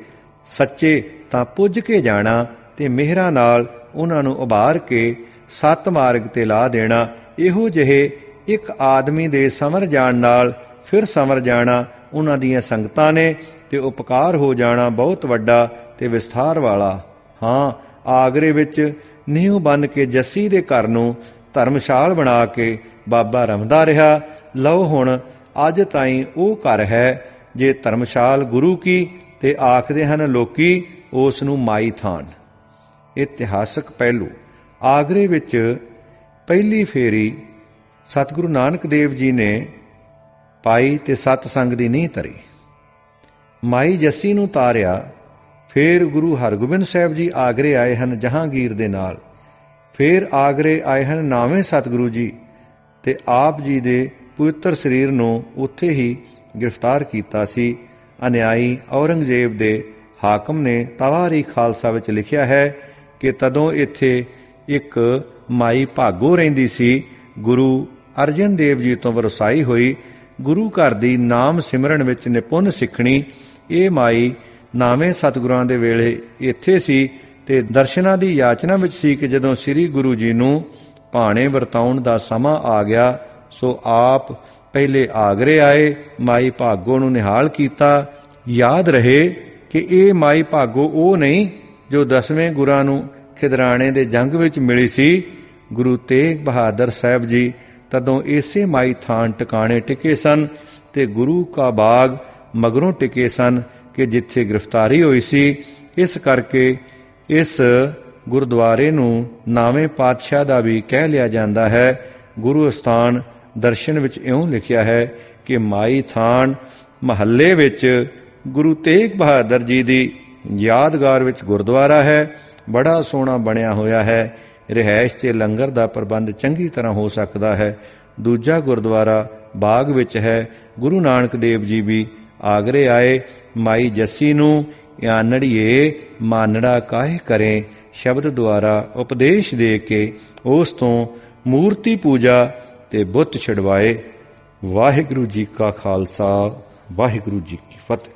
ਸੱਚੇ, ਤਾਂ ਪੁੱਜ ਕੇ ਜਾਣਾ ਤੇ ਮਿਹਰਾਂ ਨਾਲ ਉਹਨਾਂ ਨੂੰ ਉਭਾਰ ਕੇ ਸੱਤ ਮਾਰਗ ਤੇ ਲਾ ਦੇਣਾ। ਇਹੋ ਜਿਹੇ ਇੱਕ ਆਦਮੀ ਦੇ ਸਮਰ ਜਾਣ ਨਾਲ ਫਿਰ ਸਮਰ ਜਾਣਾ, ਉਹਨਾਂ ਦੀਆਂ ਸੰਗਤਾਂ ਨੇ ਤੇ ਉਪਕਾਰ ਹੋ ਜਾਣਾ ਬਹੁਤ ਵੱਡਾ ਤੇ ਵਿਸਥਾਰ ਵਾਲਾ। ਹਾਂ, ਆਗਰੇ ਵਿੱਚ ਨਿਉ ਬੰਨ ਕੇ ਜੱਸੀ ਦੇ ਘਰ ਨੂੰ ਧਰਮਸ਼ਾਲ ਬਣਾ ਕੇ ਬਾਬਾ ਰਮਦਾ ਰਿਹਾ। ਲਓ ਹੁਣ ਅੱਜ ਤਾਈਂ ਉਹ ਘਰ ਹੈ, ਜੇ ਧਰਮਸ਼ਾਲ ਗੁਰੂ ਕੀ ਤੇ ਆਖਦੇ ਹਨ ਲੋਕੀ ਉਸ ਨੂੰ ਮਾਈ ਥਾਨ। ਇਤਿਹਾਸਕ ਪਹਿਲੂ। ਆਗਰੇ ਵਿੱਚ ਪਹਿਲੀ ਫੇਰੀ ਸਤਿਗੁਰੂ ਨਾਨਕ ਦੇਵ ਜੀ ਨੇ ਪਾਈ ਤੇ ਸਤਸੰਗ ਦੀ ਨੀਂਹ ਧਰੀ। ਮਾਈ ਜੱਸੀ ਨੂੰ ਤਾਰਿਆ। ਫਿਰ ਗੁਰੂ ਹਰਗੋਬਿੰਦ ਸਾਹਿਬ ਜੀ ਆਗਰੇ ਆਏ ਹਨ ਜਹਾਂਗੀਰ ਦੇ ਨਾਲ। ਫਿਰ ਆਗਰੇ ਆਏ ਹਨ ਨਾਵੇਂ ਸਤਿਗੁਰੂ ਜੀ ਤੇ ਆਪ ਜੀ ਦੇ ਪਵਿੱਤਰ ਸਰੀਰ ਨੂੰ ਉੱਥੇ ਹੀ ਗ੍ਰਿਫਤਾਰ ਕੀਤਾ ਸੀ। ਅਨਿਆਈ ਔਰੰਗਜ਼ੇਬ ਦੇ ਹਾਕਮ ਨੇ ਤਵਾਰੀ ਖਾਲਸਾ ਵਿੱਚ ਲਿਖਿਆ ਹੈ ਕਿ ਤਦੋਂ ਇੱਥੇ ਇੱਕ ਮਾਈ ਭਾਗੋ ਰਹਿੰਦੀ ਸੀ, ਗੁਰੂ ਅਰਜਨ ਦੇਵ ਜੀ ਤੋਂ ਵਰਸਾਈ ਹੋਈ। ਗੁਰੂ ਘਰ ਦੀ ਨਾਮ ਸਿਮਰਨ ਵਿੱਚ ਨਿਪੁੰਨ ਸਿੱਖਣੀ। ਇਹ ਮਾਈ ਨਾਵੇਂ ਸਤਿਗੁਰਾਂ ਦੇ ਵੇਲੇ ਇੱਥੇ ਸੀ ਤੇ ਦਰਸ਼ਨਾਂ ਦੀ ਯਾਚਨਾ ਵਿੱਚ ਸੀ ਕਿ ਜਦੋਂ ਸ੍ਰੀ ਗੁਰੂ ਜੀ ਨੂੰ ਭਾਣੇ ਵਰਤਾਉਣ ਦਾ ਸਮਾਂ ਆ ਗਿਆ, ਸੋ ਆਪ ਪਹਿਲੇ ਆਗਰੇ ਆਏ, ਮਾਈ ਭਾਗੋ ਨੂੰ ਨਿਹਾਲ ਕੀਤਾ। ਯਾਦ ਰਹੇ ਕਿ ਇਹ ਮਾਈ ਭਾਗੋ ਉਹ ਨਹੀਂ ਜੋ ਦਸਵੇਂ ਗੁਰਾਂ ਨੂੰ ਖਿਦਰਾਣੇ ਦੇ ਜੰਗ ਵਿੱਚ ਮਿਲੀ ਸੀ। ਗੁਰੂ ਤੇਗ ਬਹਾਦਰ ਸਾਹਿਬ ਜੀ ਤਦੋਂ ਇਸੇ ਮਾਈ ਥਾਨ ਟਿਕਾਣੇ ਟਿਕੇ ਸਨ ਤੇ ਗੁਰੂ ਕਾ ਬਾਗ ਮਗਰੋਂ ਟਿਕੇ ਸਨ ਕਿ ਜਿੱਥੇ ਗ੍ਰਿਫਤਾਰੀ ਹੋਈ ਸੀ। ਇਸ ਕਰਕੇ ਇਸ ਗੁਰਦੁਆਰੇ ਨੂੰ ਨਾਵੇਂ ਪਾਤਸ਼ਾਹ ਦਾ ਵੀ ਕਹਿ ਲਿਆ ਜਾਂਦਾ ਹੈ। ਗੁਰੂ ਅਸਥਾਨ ਦਰਸ਼ਨ ਵਿੱਚ ਇਉਂ ਲਿਖਿਆ ਹੈ ਕਿ ਮਾਈ ਥਾਨ ਮਹੱਲੇ ਵਿੱਚ ਗੁਰੂ ਤੇਗ ਬਹਾਦਰ ਜੀ ਦੀ ਯਾਦਗਾਰ ਵਿੱਚ ਗੁਰਦੁਆਰਾ ਹੈ। ਬੜਾ ਸੋਹਣਾ ਬਣਿਆ ਹੋਇਆ ਹੈ। ਰਿਹਾਇਸ਼ ਤੇ ਲੰਗਰ ਦਾ ਪ੍ਰਬੰਧ ਚੰਗੀ ਤਰ੍ਹਾਂ ਹੋ ਸਕਦਾ ਹੈ। ਦੂਜਾ ਗੁਰਦੁਆਰਾ ਬਾਗ ਵਿੱਚ ਹੈ। ਗੁਰੂ ਨਾਨਕ ਦੇਵ ਜੀ ਵੀ ਆਗਰੇ ਆਏ। ਮਾਈ ਜੱਸੀ ਨੂੰ ਆਨੜੀਏ ਮਾਨੜਾ ਕਾਹੇ ਕਰੇ ਸ਼ਬਦ ਦੁਆਰਾ ਉਪਦੇਸ਼ ਦੇ ਕੇ ਉਸ ਤੋਂ ਮੂਰਤੀ ਪੂਜਾ ਤੇ ਬੁੱਤ ਛਡਵਾਏ। ਵਾਹਿਗੁਰੂ ਜੀ ਕਾ ਖਾਲਸਾ, ਵਾਹਿਗੁਰੂ ਜੀ ਕੀ ਫਤਿਹ।